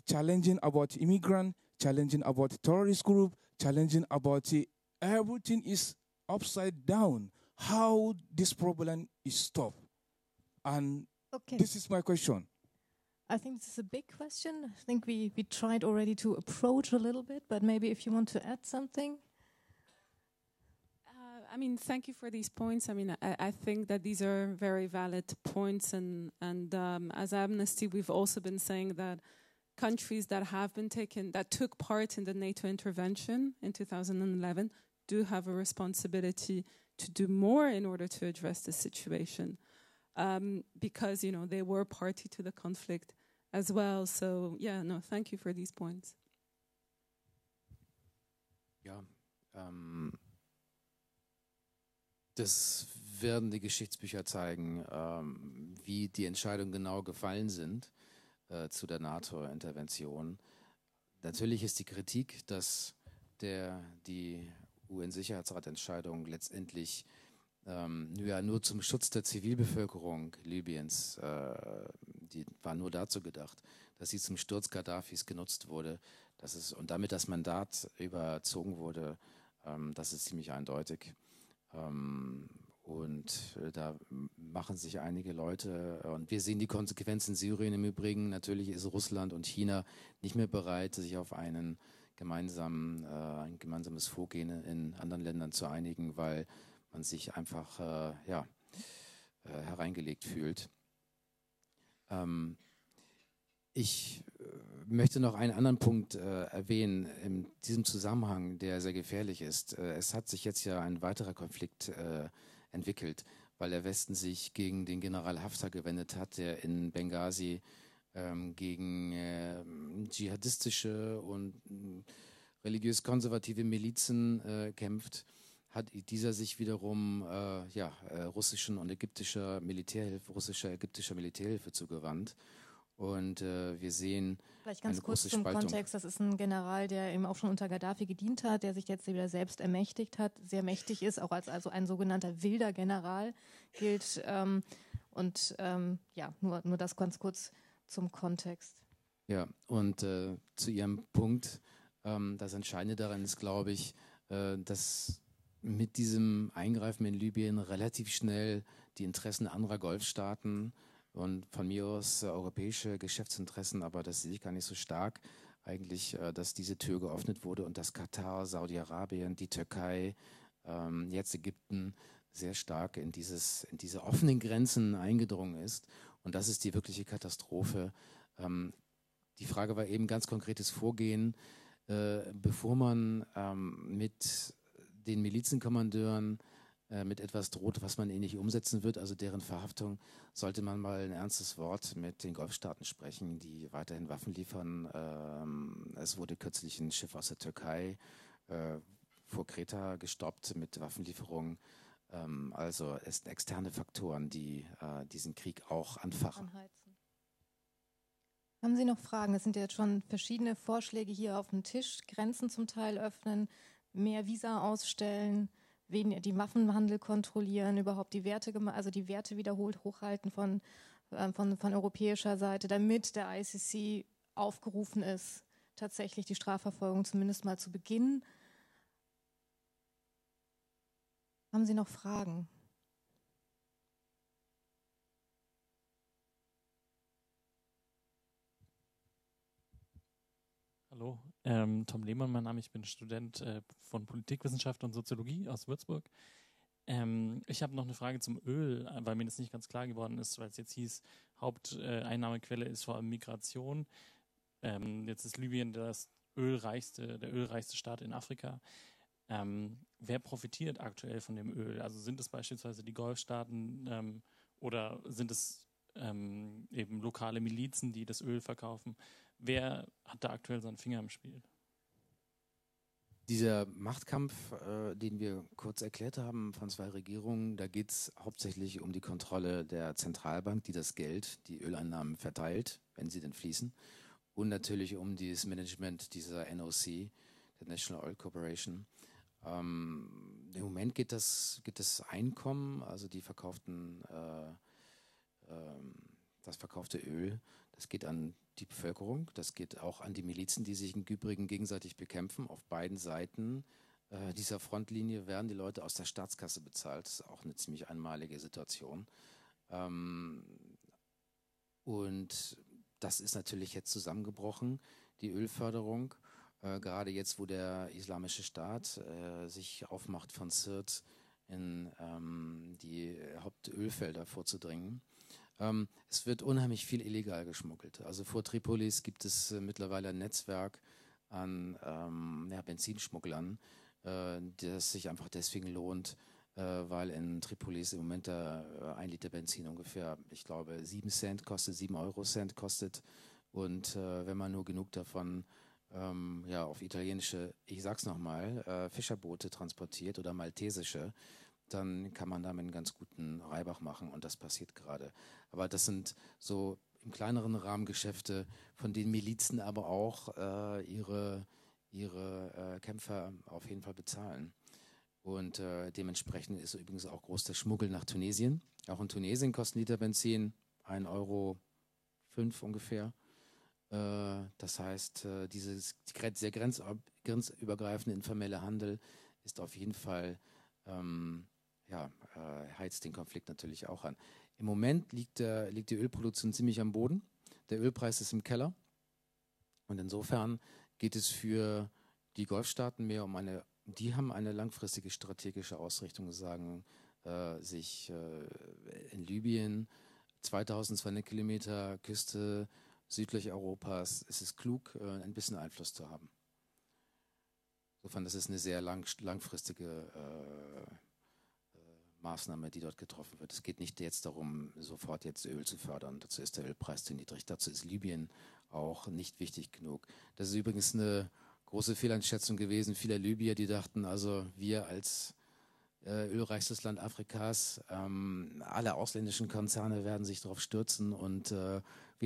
challenging about immigrants, challenging about terrorist group, challenging about everything is upside down. How this problem is stopped? And okay, this is my question. I think this is a big question. I think we tried already to approach a little bit, but maybe if you want to add something. I mean, thank you for these points. I mean, I think that these are very valid points. And as Amnesty, we've also been saying that countries that have been taken, that took part in the NATO intervention in 2011, do have a responsibility to do more in order to address the situation, because you know they were party to the conflict as well. So yeah, no, thank you for these points. Ja, das werden die Geschichtsbücher zeigen, wie die Entscheidungen genau gefallen sind zu der NATO-Intervention. Natürlich ist die Kritik, dass die UN-Sicherheitsratentscheidung letztendlich ja, nur zum Schutz der Zivilbevölkerung Libyens, die war nur dazu gedacht, dass sie zum Sturz Gaddafis genutzt wurde, dass es, und damit das Mandat überzogen wurde, das ist ziemlich eindeutig. Und da machen sich einige Leute, und wir sehen die Konsequenzen in Syrien im Übrigen, natürlich ist Russland und China nicht mehr bereit, sich auf einen gemeinsamen, ein gemeinsames Vorgehen in anderen Ländern zu einigen, weil man sich einfach hereingelegt fühlt. Ich möchte noch einen anderen Punkt erwähnen in diesem Zusammenhang, der sehr gefährlich ist. Es hat sich jetzt ja ein weiterer Konflikt entwickelt, weil der Westen sich gegen den General Haftar gewendet hat, der in Benghazi gegen dschihadistische und religiös-konservative Milizen kämpft. Hat dieser sich wiederum russischen und ägyptischer Militärhilfe, zugewandt. Und wir sehen vielleicht ganz kurz zum Kontext, das ist ein General, der eben auch schon unter Gaddafi gedient hat, der sich jetzt wieder selbst ermächtigt hat, sehr mächtig ist, auch als also ein sogenannter wilder General gilt. Nur das ganz kurz zum Kontext. Ja, und zu Ihrem Punkt, das Entscheidende daran ist, glaube ich, dass mit diesem Eingreifen in Libyen relativ schnell die Interessen anderer Golfstaaten und von mir aus europäische Geschäftsinteressen, aber das sehe ich gar nicht so stark eigentlich, dass diese Tür geöffnet wurde und dass Katar, Saudi-Arabien, die Türkei, jetzt Ägypten sehr stark in diese offenen Grenzen eingedrungen ist. Und das ist die wirkliche Katastrophe. Die Frage war eben ganz konkretes Vorgehen, bevor man mit den Milizenkommandeuren mit etwas droht, was man nicht umsetzen wird, also deren Verhaftung, sollte man mal ein ernstes Wort mit den Golfstaaten sprechen, die weiterhin Waffen liefern. Es wurde kürzlich ein Schiff aus der Türkei vor Kreta gestoppt mit Waffenlieferungen. Also es sind externe Faktoren, die diesen Krieg auch anfachen. Anheizen. Haben Sie noch Fragen? Es sind ja jetzt schon verschiedene Vorschläge hier auf dem Tisch. Grenzen zum Teil öffnen, mehr Visa ausstellen, die Waffenhandel kontrollieren, überhaupt die Werte, also die Werte wiederholt hochhalten von europäischer Seite, damit der ICC aufgerufen ist, tatsächlich die Strafverfolgung zumindest mal zu beginnen. Haben Sie noch Fragen? Hallo. Tom Lehmann, mein Name, ich bin Student von Politikwissenschaft und Soziologie aus Würzburg. Ich habe noch eine Frage zum Öl, weil mir das nicht ganz klar geworden ist, weil es jetzt hieß, Haupteinnahmequelle ist vor allem Migration. Jetzt ist Libyen der ölreichste Staat in Afrika. Wer profitiert aktuell von dem Öl? Also sind es beispielsweise die Golfstaaten oder sind es eben lokale Milizen, die das Öl verkaufen? Wer hat da aktuell seinen Finger im Spiel? Dieser Machtkampf, den wir kurz erklärt haben von zwei Regierungen, da geht es hauptsächlich um die Kontrolle der Zentralbank, die das Geld, die Öleinnahmen verteilt, wenn sie denn fließen. Und natürlich um das Management dieser NOC, der National Oil Corporation. Im Moment geht das Einkommen, also die verkauften, das verkaufte Öl, das geht an die Bevölkerung, das geht auch an die Milizen, die sich im Übrigen gegenseitig bekämpfen. Auf beiden Seiten dieser Frontlinie werden die Leute aus der Staatskasse bezahlt. Das ist auch eine ziemlich einmalige Situation. Und das ist natürlich jetzt zusammengebrochen, die Ölförderung. Gerade jetzt, wo der Islamische Staat sich aufmacht, von Sirte in die Hauptölfelder vorzudringen. Es wird unheimlich viel illegal geschmuggelt. Also vor Tripolis gibt es mittlerweile ein Netzwerk an Benzinschmugglern, das sich einfach deswegen lohnt, weil in Tripolis im Moment der 1 Liter Benzin ungefähr, ich glaube, 7 Cent kostet, 7 Euro Cent kostet. Und wenn man nur genug davon auf italienische, ich sag's nochmal, Fischerboote transportiert oder maltesische, dann kann man damit einen ganz guten Reibach machen und das passiert gerade. Aber das sind so im kleineren Rahmen Geschäfte, von denen Milizen aber auch ihre Kämpfer auf jeden Fall bezahlen. Und dementsprechend ist übrigens auch groß der Schmuggel nach Tunesien. Auch in Tunesien kostet ein Liter Benzin 1,05 € ungefähr. Das heißt, dieses sehr grenzübergreifende informelle Handel ist auf jeden Fall, heizt den Konflikt natürlich auch an. Im Moment liegt die Ölproduktion ziemlich am Boden. Der Ölpreis ist im Keller. Und insofern geht es für die Golfstaaten mehr um eine, die haben eine langfristige strategische Ausrichtung, sagen, sich in Libyen 2200 Kilometer Küste südlich Europas, es ist klug, ein bisschen Einfluss zu haben. Insofern, das ist eine sehr langfristige Maßnahme, die dort getroffen wird. Es geht nicht jetzt darum, sofort jetzt Öl zu fördern. Dazu ist der Ölpreis zu niedrig. Dazu ist Libyen auch nicht wichtig genug. Das ist übrigens eine große Fehleinschätzung gewesen vieler Libyer, die dachten, also wir als ölreichstes Land Afrikas, alle ausländischen Konzerne werden sich darauf stürzen und wir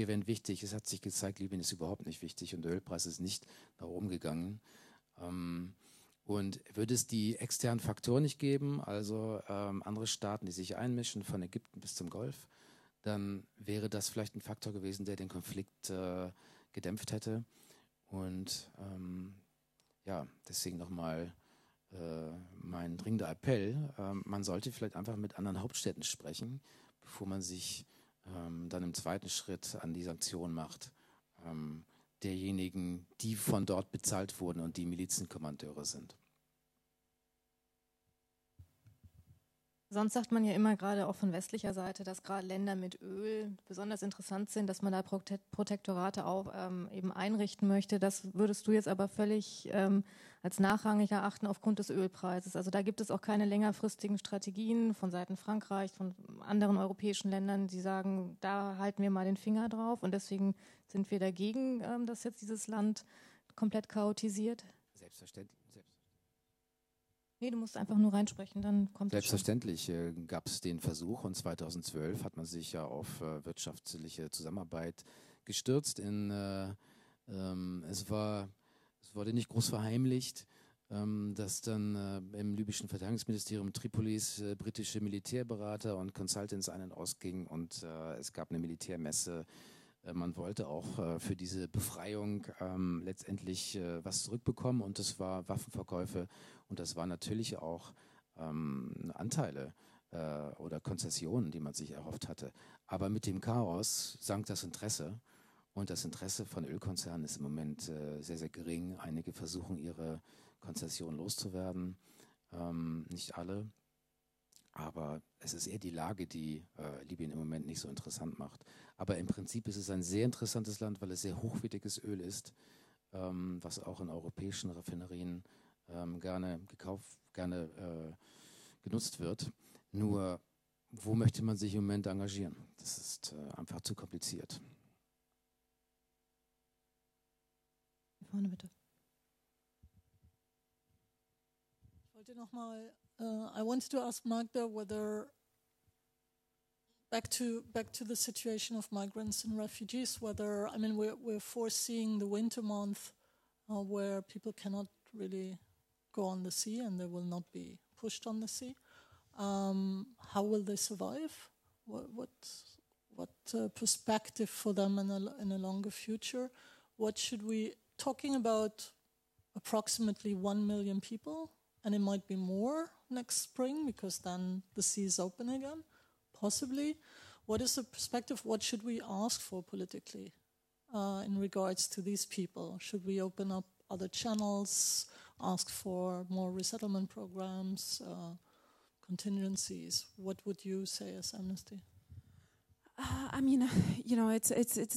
werden wichtig. Es hat sich gezeigt, Libyen ist überhaupt nicht wichtig und der Ölpreis ist nicht nach oben gegangen. Und würde es die externen Faktoren nicht geben, also andere Staaten, die sich einmischen, von Ägypten bis zum Golf, dann wäre das vielleicht ein Faktor gewesen, der den Konflikt gedämpft hätte. Und deswegen nochmal mein dringender Appell. Man sollte vielleicht einfach mit anderen Hauptstädten sprechen, bevor man sich dann im zweiten Schritt an die Sanktionen macht. Derjenigen, die von dort bezahlt wurden und die Milizenkommandeure sind. Sonst sagt man ja immer gerade auch von westlicher Seite, dass gerade Länder mit Öl besonders interessant sind, dass man da Protektorate auch eben einrichten möchte. Das würdest du jetzt aber völlig als nachrangig erachten aufgrund des Ölpreises. Also da gibt es auch keine längerfristigen Strategien von Seiten Frankreich, von anderen europäischen Ländern, die sagen, da halten wir mal den Finger drauf und deswegen sind wir dagegen, dass jetzt dieses Land komplett chaotisiert. Selbstverständlich. Nee, du musst einfach nur reinsprechen, dann kommt das. Selbstverständlich gab es den Versuch und 2012 hat man sich ja auf wirtschaftliche Zusammenarbeit gestürzt. Es wurde nicht groß verheimlicht, dass dann im libyschen Verteidigungsministerium Tripolis britische Militärberater und Consultants ein- und ausgingen und es gab eine Militärmesse. Man wollte auch für diese Befreiung letztendlich was zurückbekommen und das war Waffenverkäufe und das waren natürlich auch Anteile oder Konzessionen, die man sich erhofft hatte. Aber mit dem Chaos sank das Interesse und das Interesse von Ölkonzernen ist im Moment sehr, sehr gering. Einige versuchen, ihre Konzessionen loszuwerden, nicht alle. Aber es ist eher die Lage, die Libyen im Moment nicht so interessant macht. Aber im Prinzip ist es ein sehr interessantes Land, weil es sehr hochwertiges Öl ist, was auch in europäischen Raffinerien gerne genutzt wird. Nur, wo möchte man sich im Moment engagieren? Das ist einfach zu kompliziert. Hier vorne bitte. Ich wollte noch mal I wanted to ask Magda whether, back to the situation of migrants and refugees, whether, I mean, we're foreseeing the winter month where people cannot really go on the sea and they will not be pushed on the sea. How will they survive? What perspective for them in a longer future? What should we, talking about approximately 1 million people, and it might be more next spring because then the sea is open again, possibly. What is the perspective? What should we ask for politically in regards to these people? Should we open up other channels, ask for more resettlement programs, contingencies? What would you say as Amnesty? I mean, you know, it's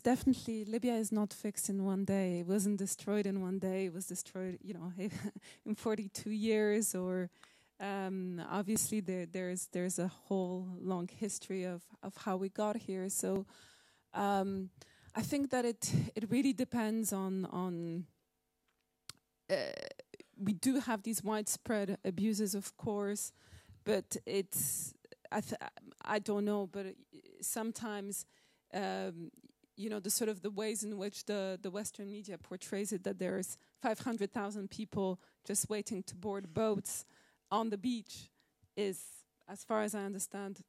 definitely, Libya is not fixed in one day. It wasn't destroyed in one day. It was destroyed, you know, in 42 years. Or obviously there's a whole long history of how we got here. So I think that it really depends on. We do have these widespread abuses, of course, but it's. I don't know, but sometimes, you know, the sort of the ways in which the Western media portrays it, that there's 500,000 people just waiting to board boats on the beach is, as far as I understand,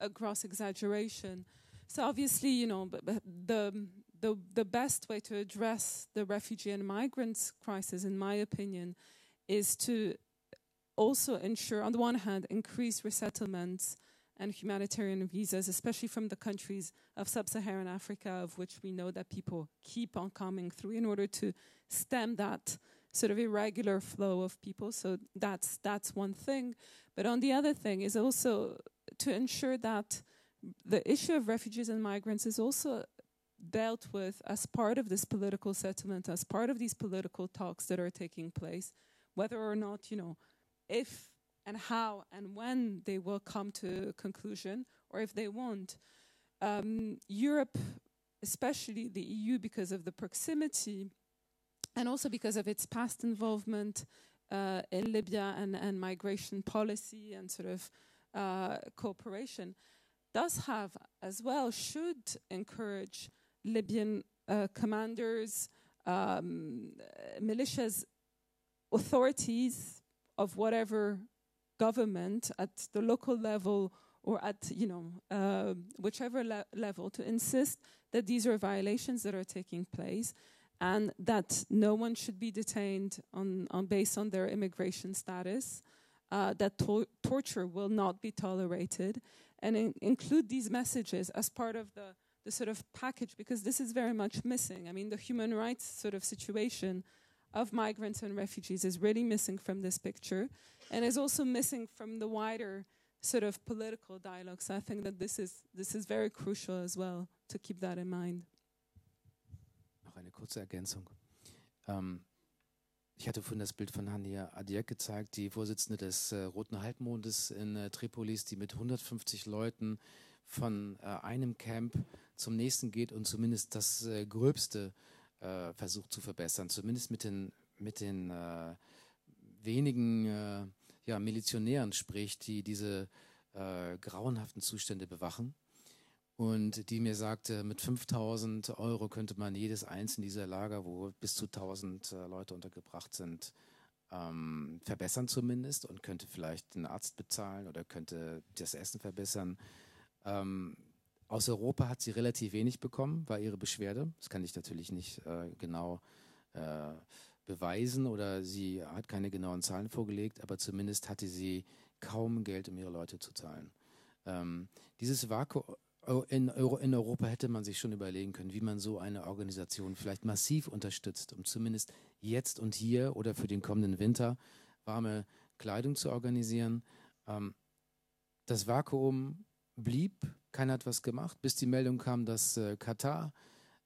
a gross exaggeration. So obviously, you know, the best way to address the refugee and migrants crisis, in my opinion, is to also ensure, on the one hand, increase resettlements and humanitarian visas, especially from the countries of sub-Saharan Africa, of which we know that people keep on coming through, in order to stem that sort of irregular flow of people. So that's one thing. But on the other thing is also to ensure that the issue of refugees and migrants is also dealt with as part of this political settlement, as part of these political talks that are taking place, whether or not, you know, if and how and when they will come to a conclusion, or if they won't. Europe, especially the EU, because of the proximity and also because of its past involvement in Libya and migration policy and sort of cooperation, does have as well, should encourage Libyan commanders, militias, authorities of whatever government at the local level or at, you know, whichever level, to insist that these are violations that are taking place and that no one should be detained on based on their immigration status, that torture will not be tolerated, and include these messages as part of the sort of package, because this is very much missing. I mean, the human rights sort of situation of migrants and refugees is really missing from this picture, and is also missing from the wider sort of political dialogue. So I think that this is very crucial as well, to keep that in mind. Noch eine kurze Ergänzung. Ich hatte vorhin das Bild von Hania Adiek gezeigt, die Vorsitzende des Roten Halbmondes in Tripolis, die mit 150 Leuten von einem Camp zum nächsten geht und zumindest das Gröbste versucht zu verbessern, zumindest mit den wenigen ja, Milizionären spricht, die diese grauenhaften Zustände bewachen, und die mir sagte, mit 5.000 € könnte man jedes einzelne dieser Lager, wo bis zu 1.000 Leute untergebracht sind, verbessern zumindest, und könnte vielleicht einen Arzt bezahlen oder könnte das Essen verbessern. Aus Europa hat sie relativ wenig bekommen, war ihre Beschwerde. Das kann ich natürlich nicht genau beweisen, oder sie hat keine genauen Zahlen vorgelegt, aber zumindest hatte sie kaum Geld, um ihre Leute zu zahlen. Dieses Vakuum in Europa hätte man sich schon überlegen können, wie man so eine Organisation vielleicht massiv unterstützt, um zumindest jetzt und hier oder für den kommenden Winter warme Kleidung zu organisieren. Das Vakuum blieb. Keiner hat was gemacht, bis die Meldung kam, dass Katar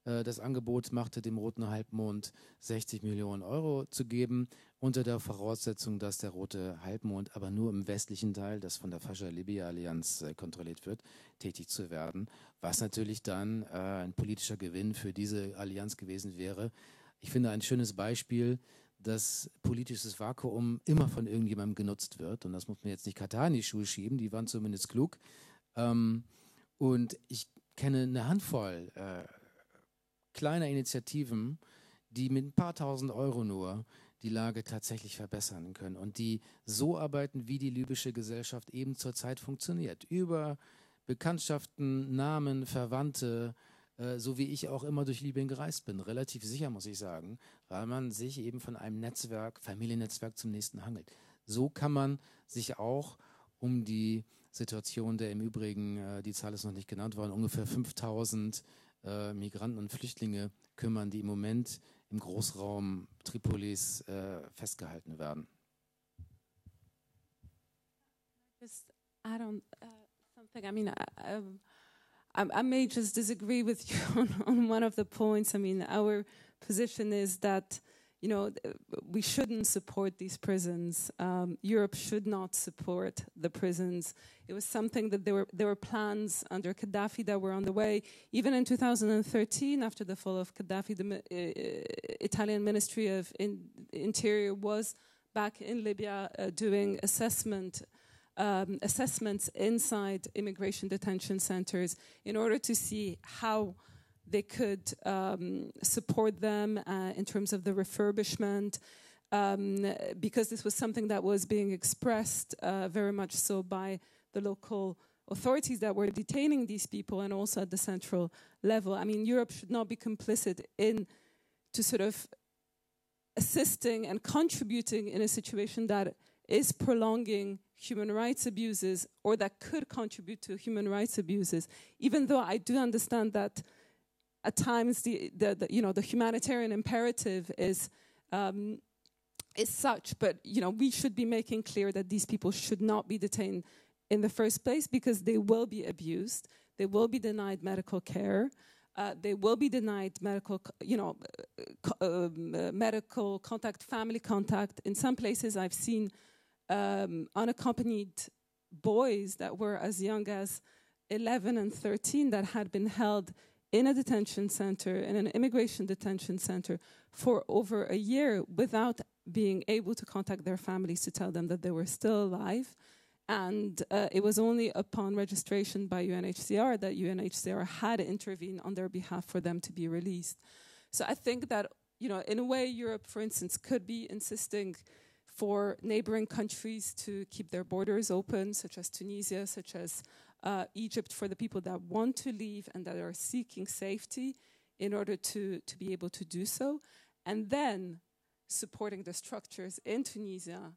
das Angebot machte, dem Roten Halbmond 60 Millionen € zu geben, unter der Voraussetzung, dass der Rote Halbmond aber nur im westlichen Teil, das von der Fascha-Libya-Allianz kontrolliert wird, tätig zu werden, was natürlich dann ein politischer Gewinn für diese Allianz gewesen wäre. Ich finde, ein schönes Beispiel, dass politisches Vakuum immer von irgendjemandem genutzt wird, und das muss man jetzt nicht Katar in die Schuhe schieben, die waren zumindest klug. Und ich kenne eine Handvoll kleiner Initiativen, die mit ein paar Tausend € nur die Lage tatsächlich verbessern können und die so arbeiten, wie die libysche Gesellschaft eben zurzeit funktioniert. Über Bekanntschaften, Namen, Verwandte, so wie ich auch immer durch Libyen gereist bin, relativ sicher, muss ich sagen, weil man sich eben von einem Netzwerk, Familiennetzwerk zum nächsten hangelt. So kann man sich auch um die Situation der im Übrigen, die Zahl ist noch nicht genannt worden, ungefähr 5.000 Migranten und Flüchtlinge kümmern, die im Moment im Großraum Tripolis festgehalten werden. Just add on something. I mean, I may just disagree with you on one of the points. I mean, our position is that, you know, we shouldn't support these prisons. Europe should not support the prisons. It was something that there were plans under Gaddafi that were on the way. Even in 2013, after the fall of Gaddafi, the Italian Ministry of Interior was back in Libya doing assessments inside immigration detention centers in order to see how they could support them in terms of the refurbishment. because this was something that was being expressed very much so by the local authorities that were detaining these people, and also at the central level. I mean, Europe should not be complicit in to sort of assisting and contributing in a situation that is prolonging human rights abuses, or that could contribute to human rights abuses, even though I do understand that at times the humanitarian imperative is such, but we should be making clear that these people should not be detained in the first place, because they will be abused, they will be denied medical care, they will be denied medical, medical contact, family contact. In some places I've seen unaccompanied boys that were as young as 11 and 13 that had been held in a detention center, in an immigration detention center, for over a year without being able to contact their families to tell them that they were still alive. And it was only upon registration by UNHCR that UNHCR had intervened on their behalf for them to be released. So I think that, in a way, Europe, for instance, could be insisting for neighboring countries to keep their borders open, such as Tunisia, such as Egypt, for the people that want to leave and that are seeking safety, in order to be able to do so. And then supporting the structures in Tunisia,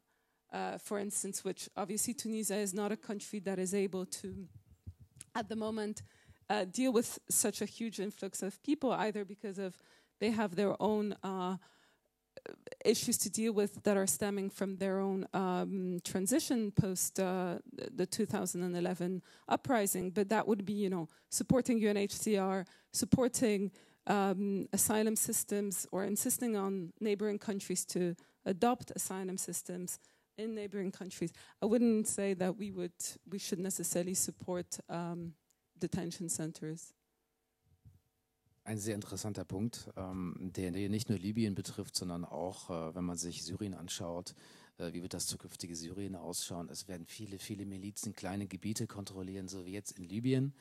for instance, which obviously Tunisia is not a country that is able to, at the moment, deal with such a huge influx of people, either because of they have their own issues to deal with that are stemming from their own transition post the 2011 uprising. But that would be, supporting UNHCR, supporting asylum systems, or insisting on neighboring countries to adopt asylum systems in neighboring countries. I wouldn't say that we should necessarily support detention centers. Ein sehr interessanter Punkt, der nicht nur Libyen betrifft, sondern auch, wenn man sich Syrien anschaut, wie wird das zukünftige Syrien ausschauen? Es werden viele, viele Milizen kleine Gebiete kontrollieren, so wie jetzt in Libyen.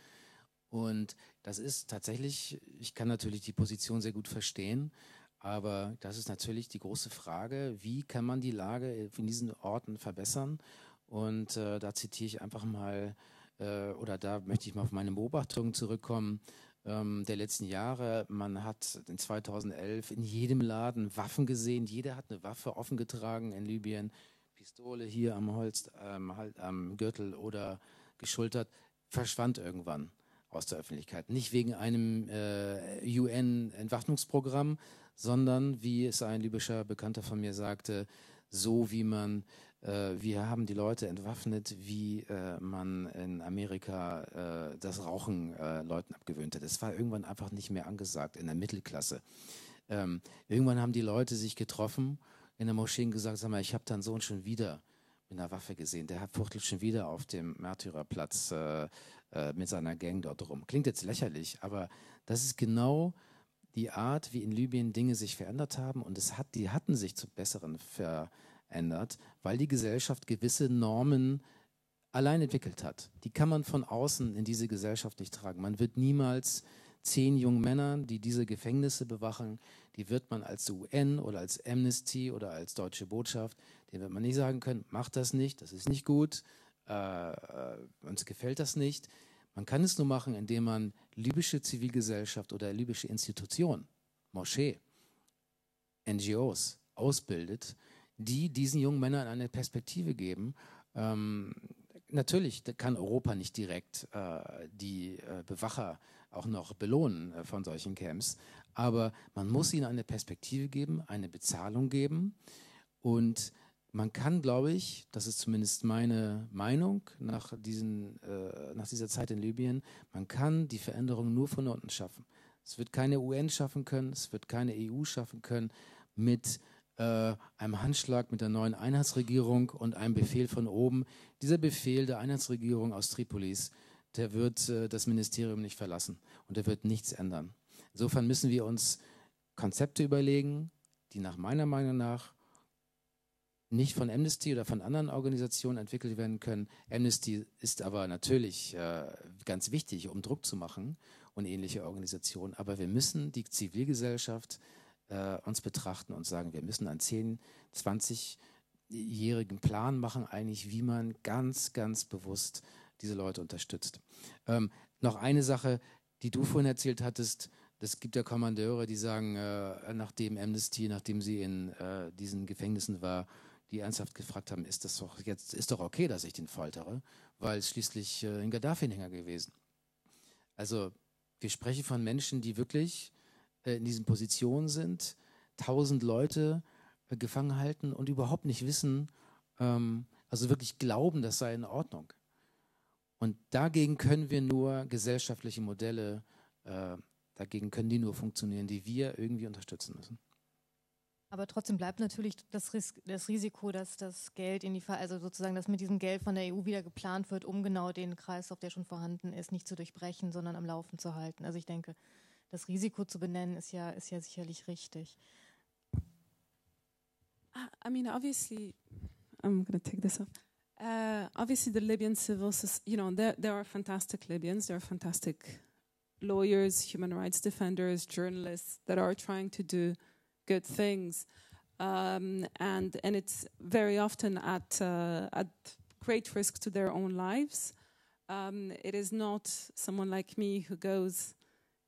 Und das ist tatsächlich, ich kann natürlich die Position sehr gut verstehen, aber das ist natürlich die große Frage, wie kann man die Lage in diesen Orten verbessern? Und da zitiere ich einfach mal, oder da möchte ich mal auf meine Beobachtungen zurückkommen, der letzten Jahre. Man hat in 2011 in jedem Laden Waffen gesehen. Jeder hat eine Waffe offen getragen in Libyen. Pistole hier am Holz, am Gürtel oder geschultert, verschwand irgendwann aus der Öffentlichkeit. Nicht wegen einem UN-Entwaffnungsprogramm, sondern, wie es ein libyscher Bekannter von mir sagte, so wie man, wir haben die Leute entwaffnet, wie man in Amerika das Rauchen Leuten abgewöhnt hat. Das war irgendwann einfach nicht mehr angesagt in der Mittelklasse. Irgendwann haben die Leute sich getroffen in der Moschee und gesagt, sag mal, ich habe deinen Sohn schon wieder mit einer Waffe gesehen. Der fuchtelt schon wieder auf dem Märtyrerplatz mit seiner Gang dort rum. Klingt jetzt lächerlich, aber das ist genau die Art, wie in Libyen Dinge sich verändert haben, und die hatten sich zum Besseren verändert, weil die Gesellschaft gewisse Normen allein entwickelt hat. Die kann man von außen in diese Gesellschaft nicht tragen. Man wird niemals 10 jungen Männern, die diese Gefängnisse bewachen, die wird man als UN oder als Amnesty oder als Deutsche Botschaft, denen wird man nicht sagen können, macht das nicht, das ist nicht gut, uns gefällt das nicht. Man kann es nur machen, indem man libysche Zivilgesellschaft oder libysche Institutionen, Moschee, NGOs ausbildet, die diesen jungen Männern eine Perspektive geben. Natürlich kann Europa nicht direkt die Bewacher auch noch belohnen von solchen Camps, aber man muss ihnen eine Perspektive geben, eine Bezahlung geben, und man kann, glaube ich, das ist zumindest meine Meinung nach dieser Zeit in Libyen, man kann die Veränderung nur von unten schaffen. Es wird keine UN schaffen können, es wird keine EU schaffen können mit einem Handschlag mit der neuen Einheitsregierung und einem Befehl von oben. Dieser Befehl der Einheitsregierung aus Tripolis, der wird das Ministerium nicht verlassen und der wird nichts ändern. Insofern müssen wir uns Konzepte überlegen, die nach meiner Meinung nach nicht von Amnesty oder von anderen Organisationen entwickelt werden können. Amnesty ist aber natürlich ganz wichtig, um Druck zu machen und ähnliche Organisationen. Aber wir müssen die Zivilgesellschaft uns betrachten und sagen, wir müssen einen 10, 20-jährigen Plan machen, eigentlich, wie man ganz, ganz bewusst diese Leute unterstützt. Noch eine Sache, die du vorhin erzählt hattest, es gibt ja Kommandeure, die sagen, nachdem Amnesty, nachdem sie in diesen Gefängnissen war, die ernsthaft gefragt haben, ist das doch jetzt, ist doch okay, dass ich den foltere, weil es schließlich ein Gaddafi-Hänger gewesen. Also wir sprechen von Menschen, die wirklich in diesen Positionen sind, 1000 Leute gefangen halten und überhaupt nicht wissen, also wirklich glauben, das sei in Ordnung. Und dagegen können wir nur gesellschaftliche Modelle dagegen können die nur funktionieren, die wir irgendwie unterstützen müssen. Aber trotzdem bleibt natürlich das Risiko, dass das Geld in die, also sozusagen, dass mit diesem Geld von der EU wieder geplant wird, um genau den Kreislauf, der schon vorhanden ist, nicht zu durchbrechen, sondern am Laufen zu halten. Also ich denke, das Risiko zu benennen ist ja sicherlich richtig. I mean, obviously, I'm gonna take this up. Obviously, the Libyan civil society, you know, there are fantastic Libyans, there are fantastic lawyers, human rights defenders, journalists that are trying to do good things, and it's very often at great risk to their own lives. It is not someone like me who goes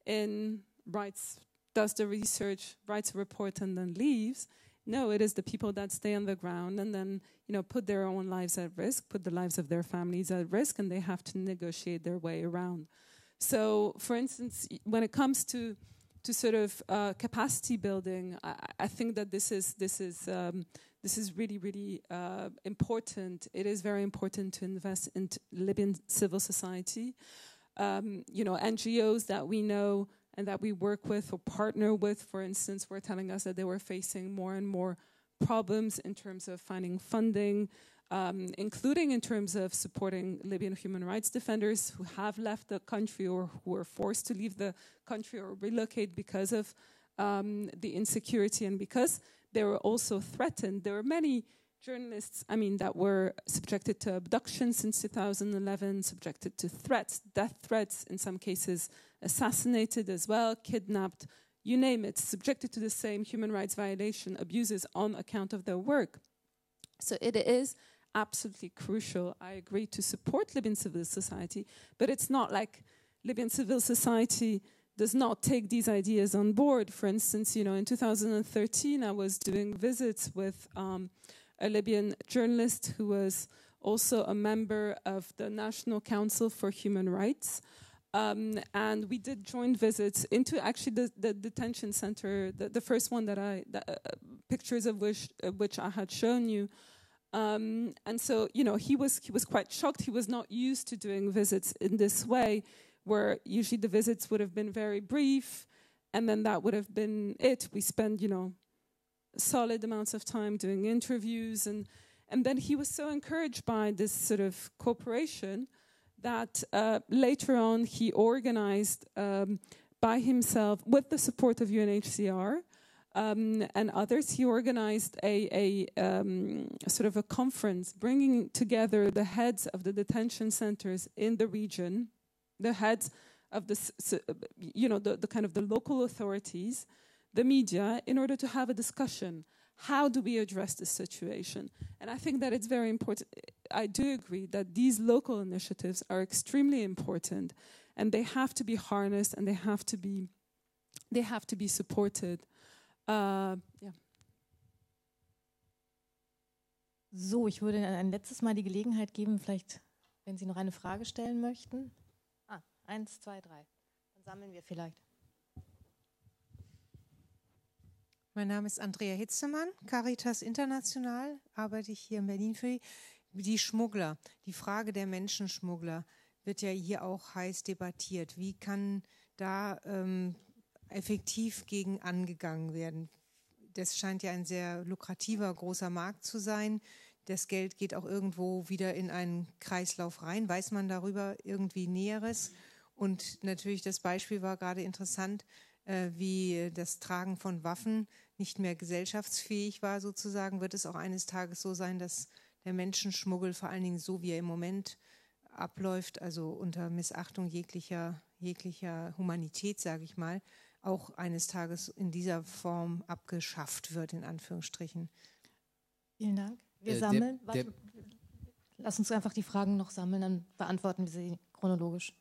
in, writes, does the research, writes a report, and then leaves. No, it is the people that stay on the ground and then, you know, put their own lives at risk, put the lives of their families at risk, and they have to negotiate their way around. So, for instance, when it comes to sort of capacity building, I think that this is really, really important. It is very important to invest in Libyan civil society. You know, NGOs that we know and that we work with or partner with, for instance, were telling us that they were facing more and more problems in terms of finding funding, including in terms of supporting Libyan human rights defenders who have left the country or who were forced to leave the country or relocate because of the insecurity and because they were also threatened. There were many journalists, I mean, that were subjected to abduction since 2011, subjected to threats, death threats, in some cases assassinated as well, kidnapped, you name it, subjected to the same human rights violation, abuses on account of their work. So it is absolutely crucial, I agree, to support Libyan civil society, but it's not like Libyan civil society does not take these ideas on board. For instance, you know, in 2013, I was doing visits with a Libyan journalist who was also a member of the National Council for Human Rights, and we did joint visits into actually the detention center, the first one that pictures of which I had shown you. And so, you know, he was quite shocked. He was not used to doing visits in this way, where usually the visits would have been very brief, and then that would have been it. We spend, you know, solid amounts of time doing interviews, and then he was so encouraged by this sort of cooperation that later on he organized by himself, with the support of UNHCR and others, he organized a sort of a conference bringing together the heads of the detention centers in the region, the heads of the, you know, the kind of the local authorities, the media, in order to have a discussion. How do we address this situation? And I think that it's very important. I do agree that these local initiatives are extremely important, and they have to be harnessed, and they have to be supported. Yeah. So, ich würde ein letztes Mal die Gelegenheit geben, vielleicht, wenn Sie noch eine Frage stellen möchten. 1, 2, 3. Dann sammeln wir vielleicht. Mein Name ist Andrea Hitzemann, Caritas International, arbeite ich hier in Berlin für die Schmuggler. Die Frage der Menschenschmuggler wird ja hier auch heiß debattiert. Wie kann da effektiv gegen angegangen werden? Das scheint ja ein sehr lukrativer, großer Markt zu sein. Das Geld geht auch irgendwo wieder in einen Kreislauf rein. Weiß man darüber irgendwie Näheres? Und natürlich, das Beispiel war gerade interessant, wie das Tragen von Waffen nicht mehr gesellschaftsfähig war sozusagen, wird es auch eines Tages so sein, dass der Menschenschmuggel, vor allen Dingen so wie er im Moment abläuft, also unter Missachtung jeglicher Humanität, sage ich mal, auch eines Tages in dieser Form abgeschafft wird, in Anführungsstrichen. Vielen Dank. Wir sammeln. Lass uns einfach die Fragen noch sammeln, dann beantworten wir sie chronologisch.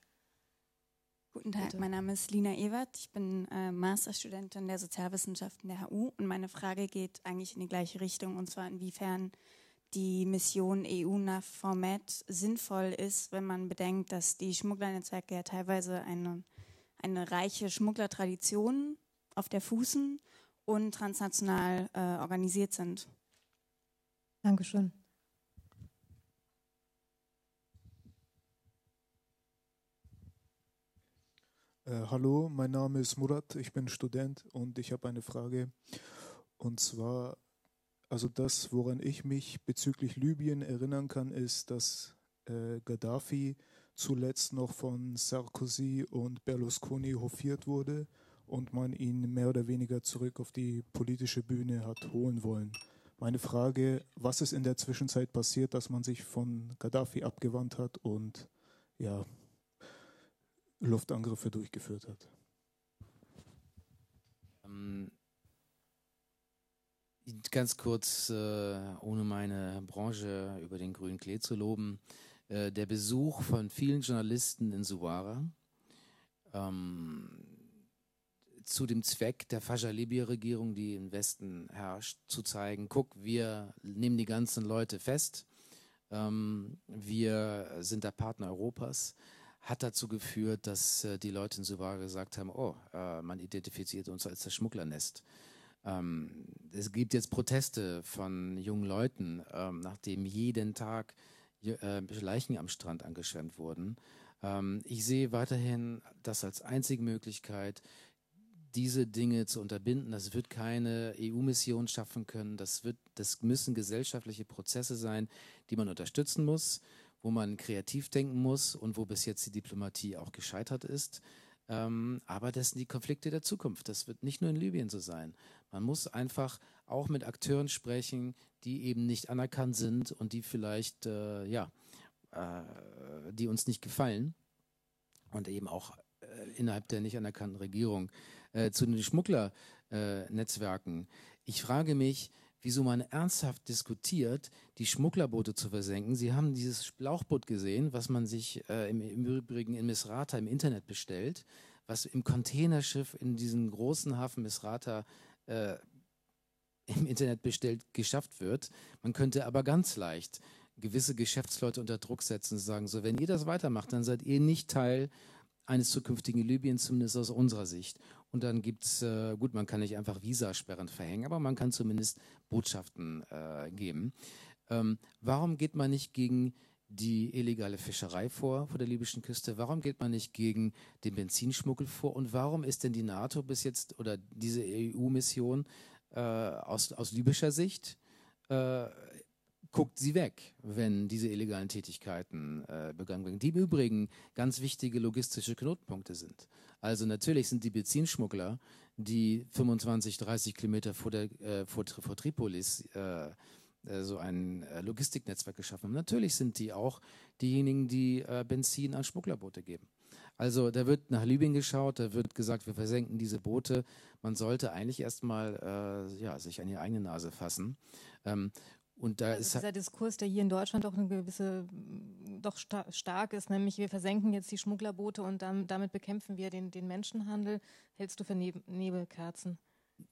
Guten Tag, mein Name ist Lina Ewert. Ich bin Masterstudentin der Sozialwissenschaften der HU und meine Frage geht eigentlich in die gleiche Richtung, und zwar inwiefern die Mission EU-NAVFOR-Med sinnvoll ist, wenn man bedenkt, dass die Schmugglernetzwerke ja teilweise eine reiche Schmugglertradition auf der fußen und transnational organisiert sind. Dankeschön. Hallo, mein Name ist Murat, ich bin Student und ich habe eine Frage. Und zwar, also das, woran ich mich bezüglich Libyen erinnern kann, ist, dass Gaddafi zuletzt noch von Sarkozy und Berlusconi hofiert wurde und man ihn mehr oder weniger zurück auf die politische Bühne hat holen wollen. Meine Frage, was ist in der Zwischenzeit passiert, dass man sich von Gaddafi abgewandt hat und ja, Luftangriffe durchgeführt hat? Ganz kurz, ohne meine Branche über den grünen Klee zu loben, der Besuch von vielen Journalisten in Suwara zu dem Zweck der Fajalibia-Regierung, die im Westen herrscht, zu zeigen, guck, wir nehmen die ganzen Leute fest, wir sind der Partner Europas, hat dazu geführt, dass die Leute in Suwara gesagt haben, oh, man identifiziert uns als das Schmugglernest. Es gibt jetzt Proteste von jungen Leuten, nachdem jeden Tag Leichen am Strand angeschwemmt wurden. Ich sehe weiterhin das als einzige Möglichkeit, diese Dinge zu unterbinden. Das wird keine EU-Mission schaffen können. Das müssen gesellschaftliche Prozesse sein, die man unterstützen muss, wo man kreativ denken muss und wo bis jetzt die Diplomatie auch gescheitert ist. Aber das sind die Konflikte der Zukunft. Das wird nicht nur in Libyen so sein. Man muss einfach auch mit Akteuren sprechen, die eben nicht anerkannt sind und die vielleicht, die uns nicht gefallen und eben auch innerhalb der nicht anerkannten Regierung. Zu den Schmugglernetzwerken. Ich frage mich, wieso man ernsthaft diskutiert, die Schmugglerboote zu versenken. Sie haben dieses Schlauchboot gesehen, was man sich im Übrigen in Misrata im Internet bestellt, was im Containerschiff in diesem großen Hafen Misrata im Internet bestellt, geschafft wird. Man könnte aber ganz leicht gewisse Geschäftsleute unter Druck setzen und sagen, so, wenn ihr das weitermacht, dann seid ihr nicht Teil eines zukünftigen Libyens, zumindest aus unserer Sicht. Und dann gibt es, gut, man kann nicht einfach Visasperren verhängen, aber man kann zumindest Botschaften geben. Warum geht man nicht gegen die illegale Fischerei vor der libyschen Küste? Warum geht man nicht gegen den Benzinschmuggel vor? Und warum ist denn die NATO bis jetzt oder diese EU-Mission aus libyscher Sicht, guckt sie weg, wenn diese illegalen Tätigkeiten begangen werden, die im Übrigen ganz wichtige logistische Knotenpunkte sind. Also natürlich sind die Benzinschmuggler, die 25, 30 Kilometer vor Tripolis so ein Logistiknetzwerk geschaffen haben. Natürlich sind die auch diejenigen, die Benzin an Schmugglerboote geben. Also da wird nach Libyen geschaut, da wird gesagt, wir versenken diese Boote. Man sollte eigentlich erstmal sich an die eigene Nase fassen. Und da also ist dieser Diskurs, der hier in Deutschland auch eine gewisse, doch stark ist, nämlich wir versenken jetzt die Schmugglerboote und damit bekämpfen wir den Menschenhandel, hältst du für Nebelkerzen?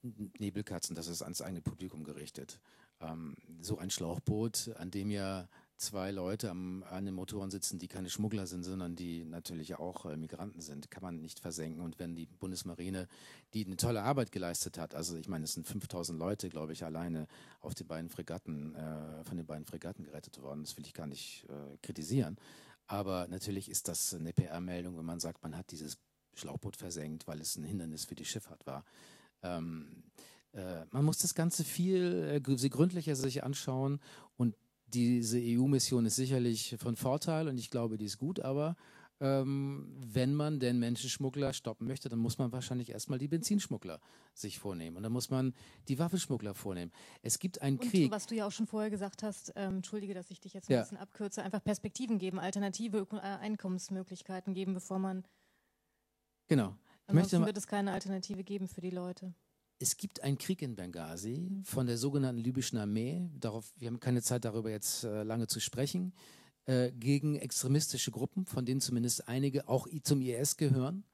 Nebelkerzen, das ist ans eigene Publikum gerichtet. So ein Schlauchboot, an dem ja zwei Leute an den Motoren sitzen, die keine Schmuggler sind, sondern die natürlich auch Migranten sind, kann man nicht versenken. Und wenn die Bundesmarine, die eine tolle Arbeit geleistet hat, also ich meine, es sind 5000 Leute, glaube ich, alleine auf den beiden Fregatten, von den beiden Fregatten gerettet worden, das will ich gar nicht kritisieren. Aber natürlich ist das eine PR-Meldung, wenn man sagt, man hat dieses Schlauchboot versenkt, weil es ein Hindernis für die Schifffahrt war. Man muss das Ganze viel gründlicher sich anschauen und diese EU-Mission ist sicherlich von Vorteil und ich glaube, die ist gut, aber wenn man den Menschenschmuggler stoppen möchte, dann muss man wahrscheinlich erstmal die Benzinschmuggler sich vornehmen und dann muss man die Waffenschmuggler vornehmen. Es gibt einen Krieg. Und was du ja auch schon vorher gesagt hast, entschuldige, dass ich dich jetzt ein bisschen abkürze, einfach Perspektiven geben, alternative Einkommensmöglichkeiten geben, bevor man... Genau. Ansonsten wird es keine Alternative geben für die Leute. Es gibt einen Krieg in Benghazi von der sogenannten libyschen Armee, wir haben keine Zeit darüber jetzt lange zu sprechen, gegen extremistische Gruppen, von denen zumindest einige auch zum IS gehören.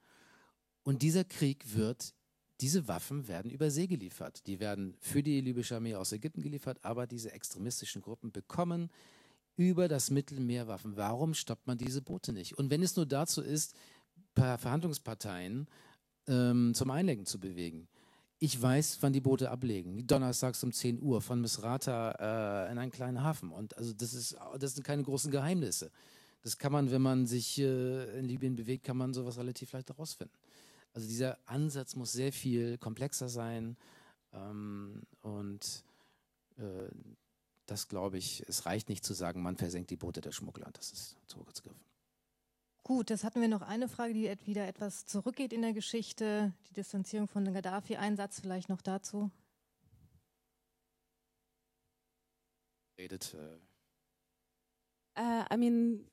Und dieser Krieg wird, diese Waffen werden über See geliefert. Die werden für die libysche Armee aus Ägypten geliefert, aber diese extremistischen Gruppen bekommen über das Mittelmeer Waffen. Warum stoppt man diese Boote nicht? Und wenn es nur dazu ist, Verhandlungsparteien zum Einlenken zu bewegen. Ich weiß, wann die Boote ablegen. Donnerstags um 10 Uhr von Misrata in einen kleinen Hafen. Und also das sind keine großen Geheimnisse. Das kann man, wenn man sich in Libyen bewegt, kann man sowas relativ leicht herausfinden. Also dieser Ansatz muss sehr viel komplexer sein. Das glaube ich, es reicht nicht zu sagen, man versenkt die Boote der Schmuggler. Das ist zu kurz gegriffen. Gut, das hatten wir noch eine Frage, die wieder etwas zurückgeht in der Geschichte. Die Distanzierung von Gaddafi. Ein Satz vielleicht noch dazu. I mean,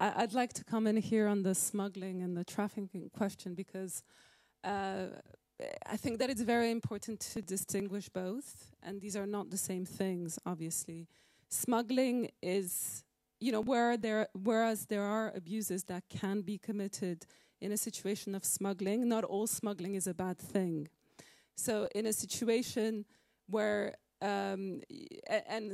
I'd like to comment here on the smuggling and the trafficking question because I think that it's very important to distinguish both, and these are not the same things, obviously. Smuggling is... You know, whereas there are abuses that can be committed in a situation of smuggling, not all smuggling is a bad thing. So in a situation where, and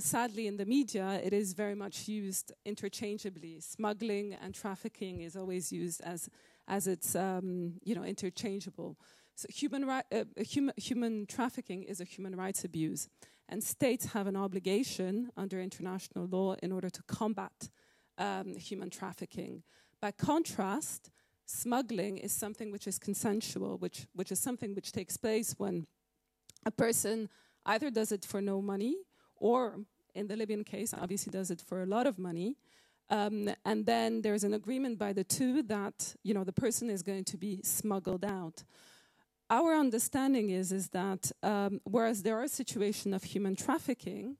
sadly in the media, it is very much used interchangeably. Smuggling and trafficking is always used as it's, you know, interchangeable. So human trafficking is a human rights abuse, and states have an obligation under international law in order to combat human trafficking. By contrast, smuggling is something which is consensual, which is something which takes place when a person either does it for no money or, in the Libyan case, obviously does it for a lot of money. And then there's an agreement by the two that, you know, the person is going to be smuggled out. Our understanding is that whereas there are situations of human trafficking,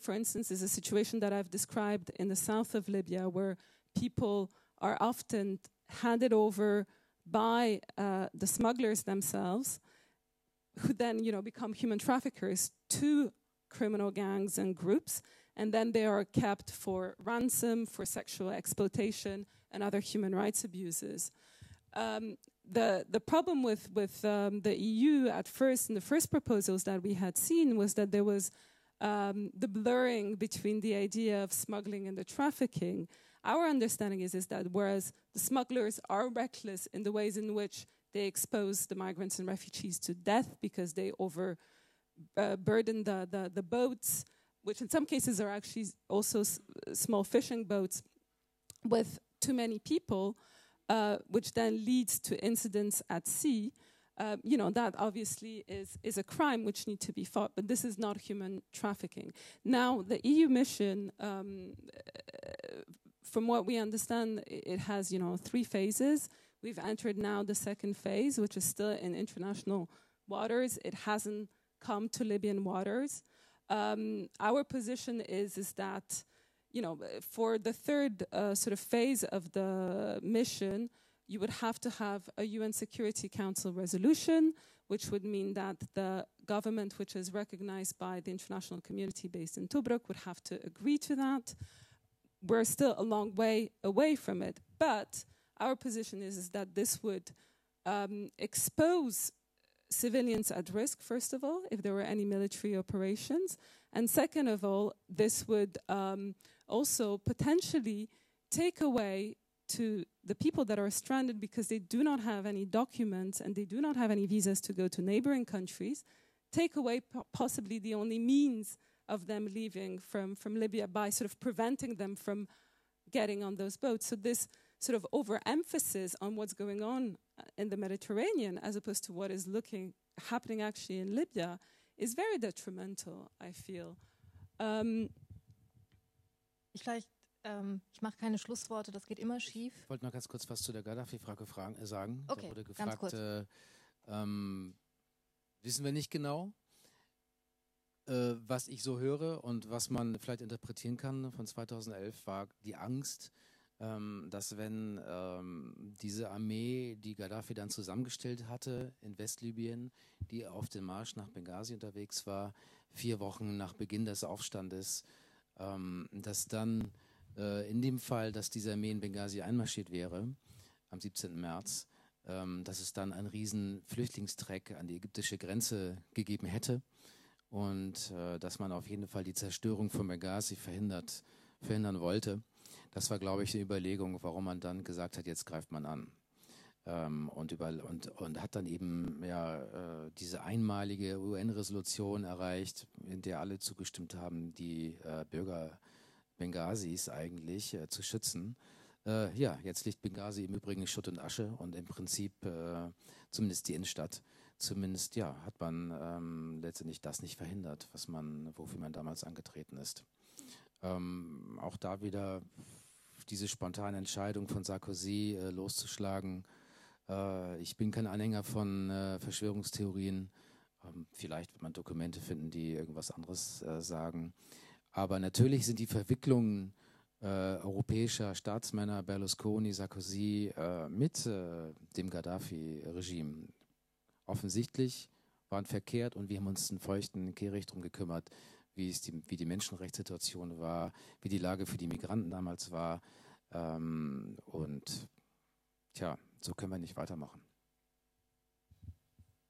for instance, is a situation that I've described in the south of Libya, where people are often handed over by the smugglers themselves, who then, you know, become human traffickers to criminal gangs and groups, and then they are kept for ransom, for sexual exploitation, and other human rights abuses. The problem with the EU at first, in the first proposals that we had seen, was that there was the blurring between the idea of smuggling and the trafficking. Our understanding is that whereas the smugglers are reckless in the ways in which they expose the migrants and refugees to death because they overburden the boats, which in some cases are actually also small fishing boats, with too many people, which then leads to incidents at sea, you know, that obviously is a crime which needs to be fought, but this is not human trafficking. Now, the EU mission, from what we understand, it has, you know, 3 phases. We've entered now the 2nd phase, which is still in international waters. It hasn't come to Libyan waters. Our position is that, you know, for the 3rd sort of phase of the mission, you would have to have a UN Security Council resolution, which would mean that the government, which is recognized by the international community based in Tobruk, would have to agree to that. We're still a long way away from it, but our position is that this would expose civilians at risk, first of all, if there were any military operations. And second of all, this would also potentially take away to the people that are stranded because they do not have any documents and they do not have any visas to go to neighboring countries, take away possibly the only means of them leaving from Libya by sort of preventing them from getting on those boats. So this sort of overemphasis on what's going on in the Mediterranean, as opposed to what is happening actually in Libya, is very detrimental, I feel. Ich mache keine Schlussworte, das geht immer schief. Ich wollte noch ganz kurz was zu der Gaddafi-Frage sagen. Okay, da wurde gefragt, ganz kurz. Wissen wir nicht genau, was ich so höre und was man vielleicht interpretieren kann von 2011, war die Angst, dass wenn diese Armee, die Gaddafi dann zusammengestellt hatte in Westlibyen, die auf dem Marsch nach Benghazi unterwegs war, 4 Wochen nach Beginn des Aufstandes, dass dann in dem Fall, dass diese Armee in Benghazi einmarschiert wäre, am 17. März, dass es dann einen riesen Flüchtlingstreck an die ägyptische Grenze gegeben hätte und dass man auf jeden Fall die Zerstörung von Benghazi verhindern wollte. Das war, glaube ich, die Überlegung, warum man dann gesagt hat, jetzt greift man an. Und hat dann eben ja, diese einmalige UN-Resolution erreicht, in der alle zugestimmt haben, die Bürger Benghazis eigentlich zu schützen. Ja, jetzt liegt Benghazi im Übrigen Schutt und Asche und im Prinzip zumindest die Innenstadt. Zumindest ja, hat man letztendlich das nicht verhindert, was man, wofür man damals angetreten ist. Auch da wieder diese spontane Entscheidung von Sarkozy loszuschlagen. Ich bin kein Anhänger von Verschwörungstheorien. Vielleicht wird man Dokumente finden, die irgendwas anderes sagen. Aber natürlich sind die Verwicklungen europäischer Staatsmänner, Berlusconi, Sarkozy, mit dem Gaddafi-Regime offensichtlich, waren verkehrt, und wir haben uns einen feuchten Kehricht drum gekümmert, wie die Menschenrechtssituation war, wie die Lage für die Migranten damals war. Und tja, so können wir nicht weitermachen.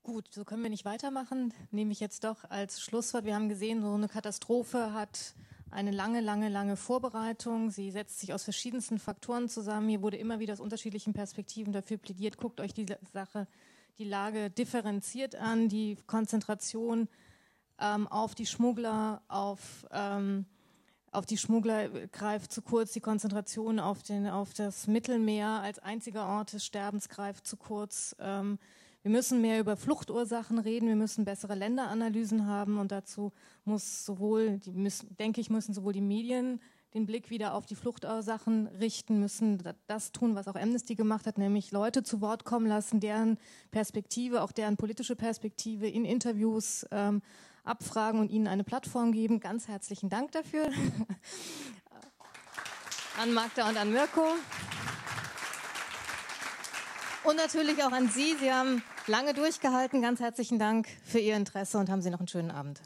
Gut, so können wir nicht weitermachen, nehme ich jetzt doch als Schlusswort. Wir haben gesehen, so eine Katastrophe hat eine lange, lange, lange Vorbereitung. Sie setzt sich aus verschiedensten Faktoren zusammen. Hier wurde immer wieder aus unterschiedlichen Perspektiven dafür plädiert, guckt euch die Sache, die Lage differenziert an, die Konzentration auf die Schmuggler, auf die Schmuggler greift zu kurz, die Konzentration auf das Mittelmeer als einziger Ort des Sterbens greift zu kurz. Wir müssen mehr über Fluchtursachen reden, wir müssen bessere Länderanalysen haben, und dazu müssen sowohl die Medien den Blick wieder auf die Fluchtursachen richten, müssen das tun, was auch Amnesty gemacht hat, nämlich Leute zu Wort kommen lassen, deren Perspektive, auch deren politische Perspektive in Interviews abfragen und ihnen eine Plattform geben. Ganz herzlichen Dank dafür an Magda und an Mirco. Und natürlich auch an Sie. Sie haben lange durchgehalten. Ganz herzlichen Dank für Ihr Interesse und haben Sie noch einen schönen Abend.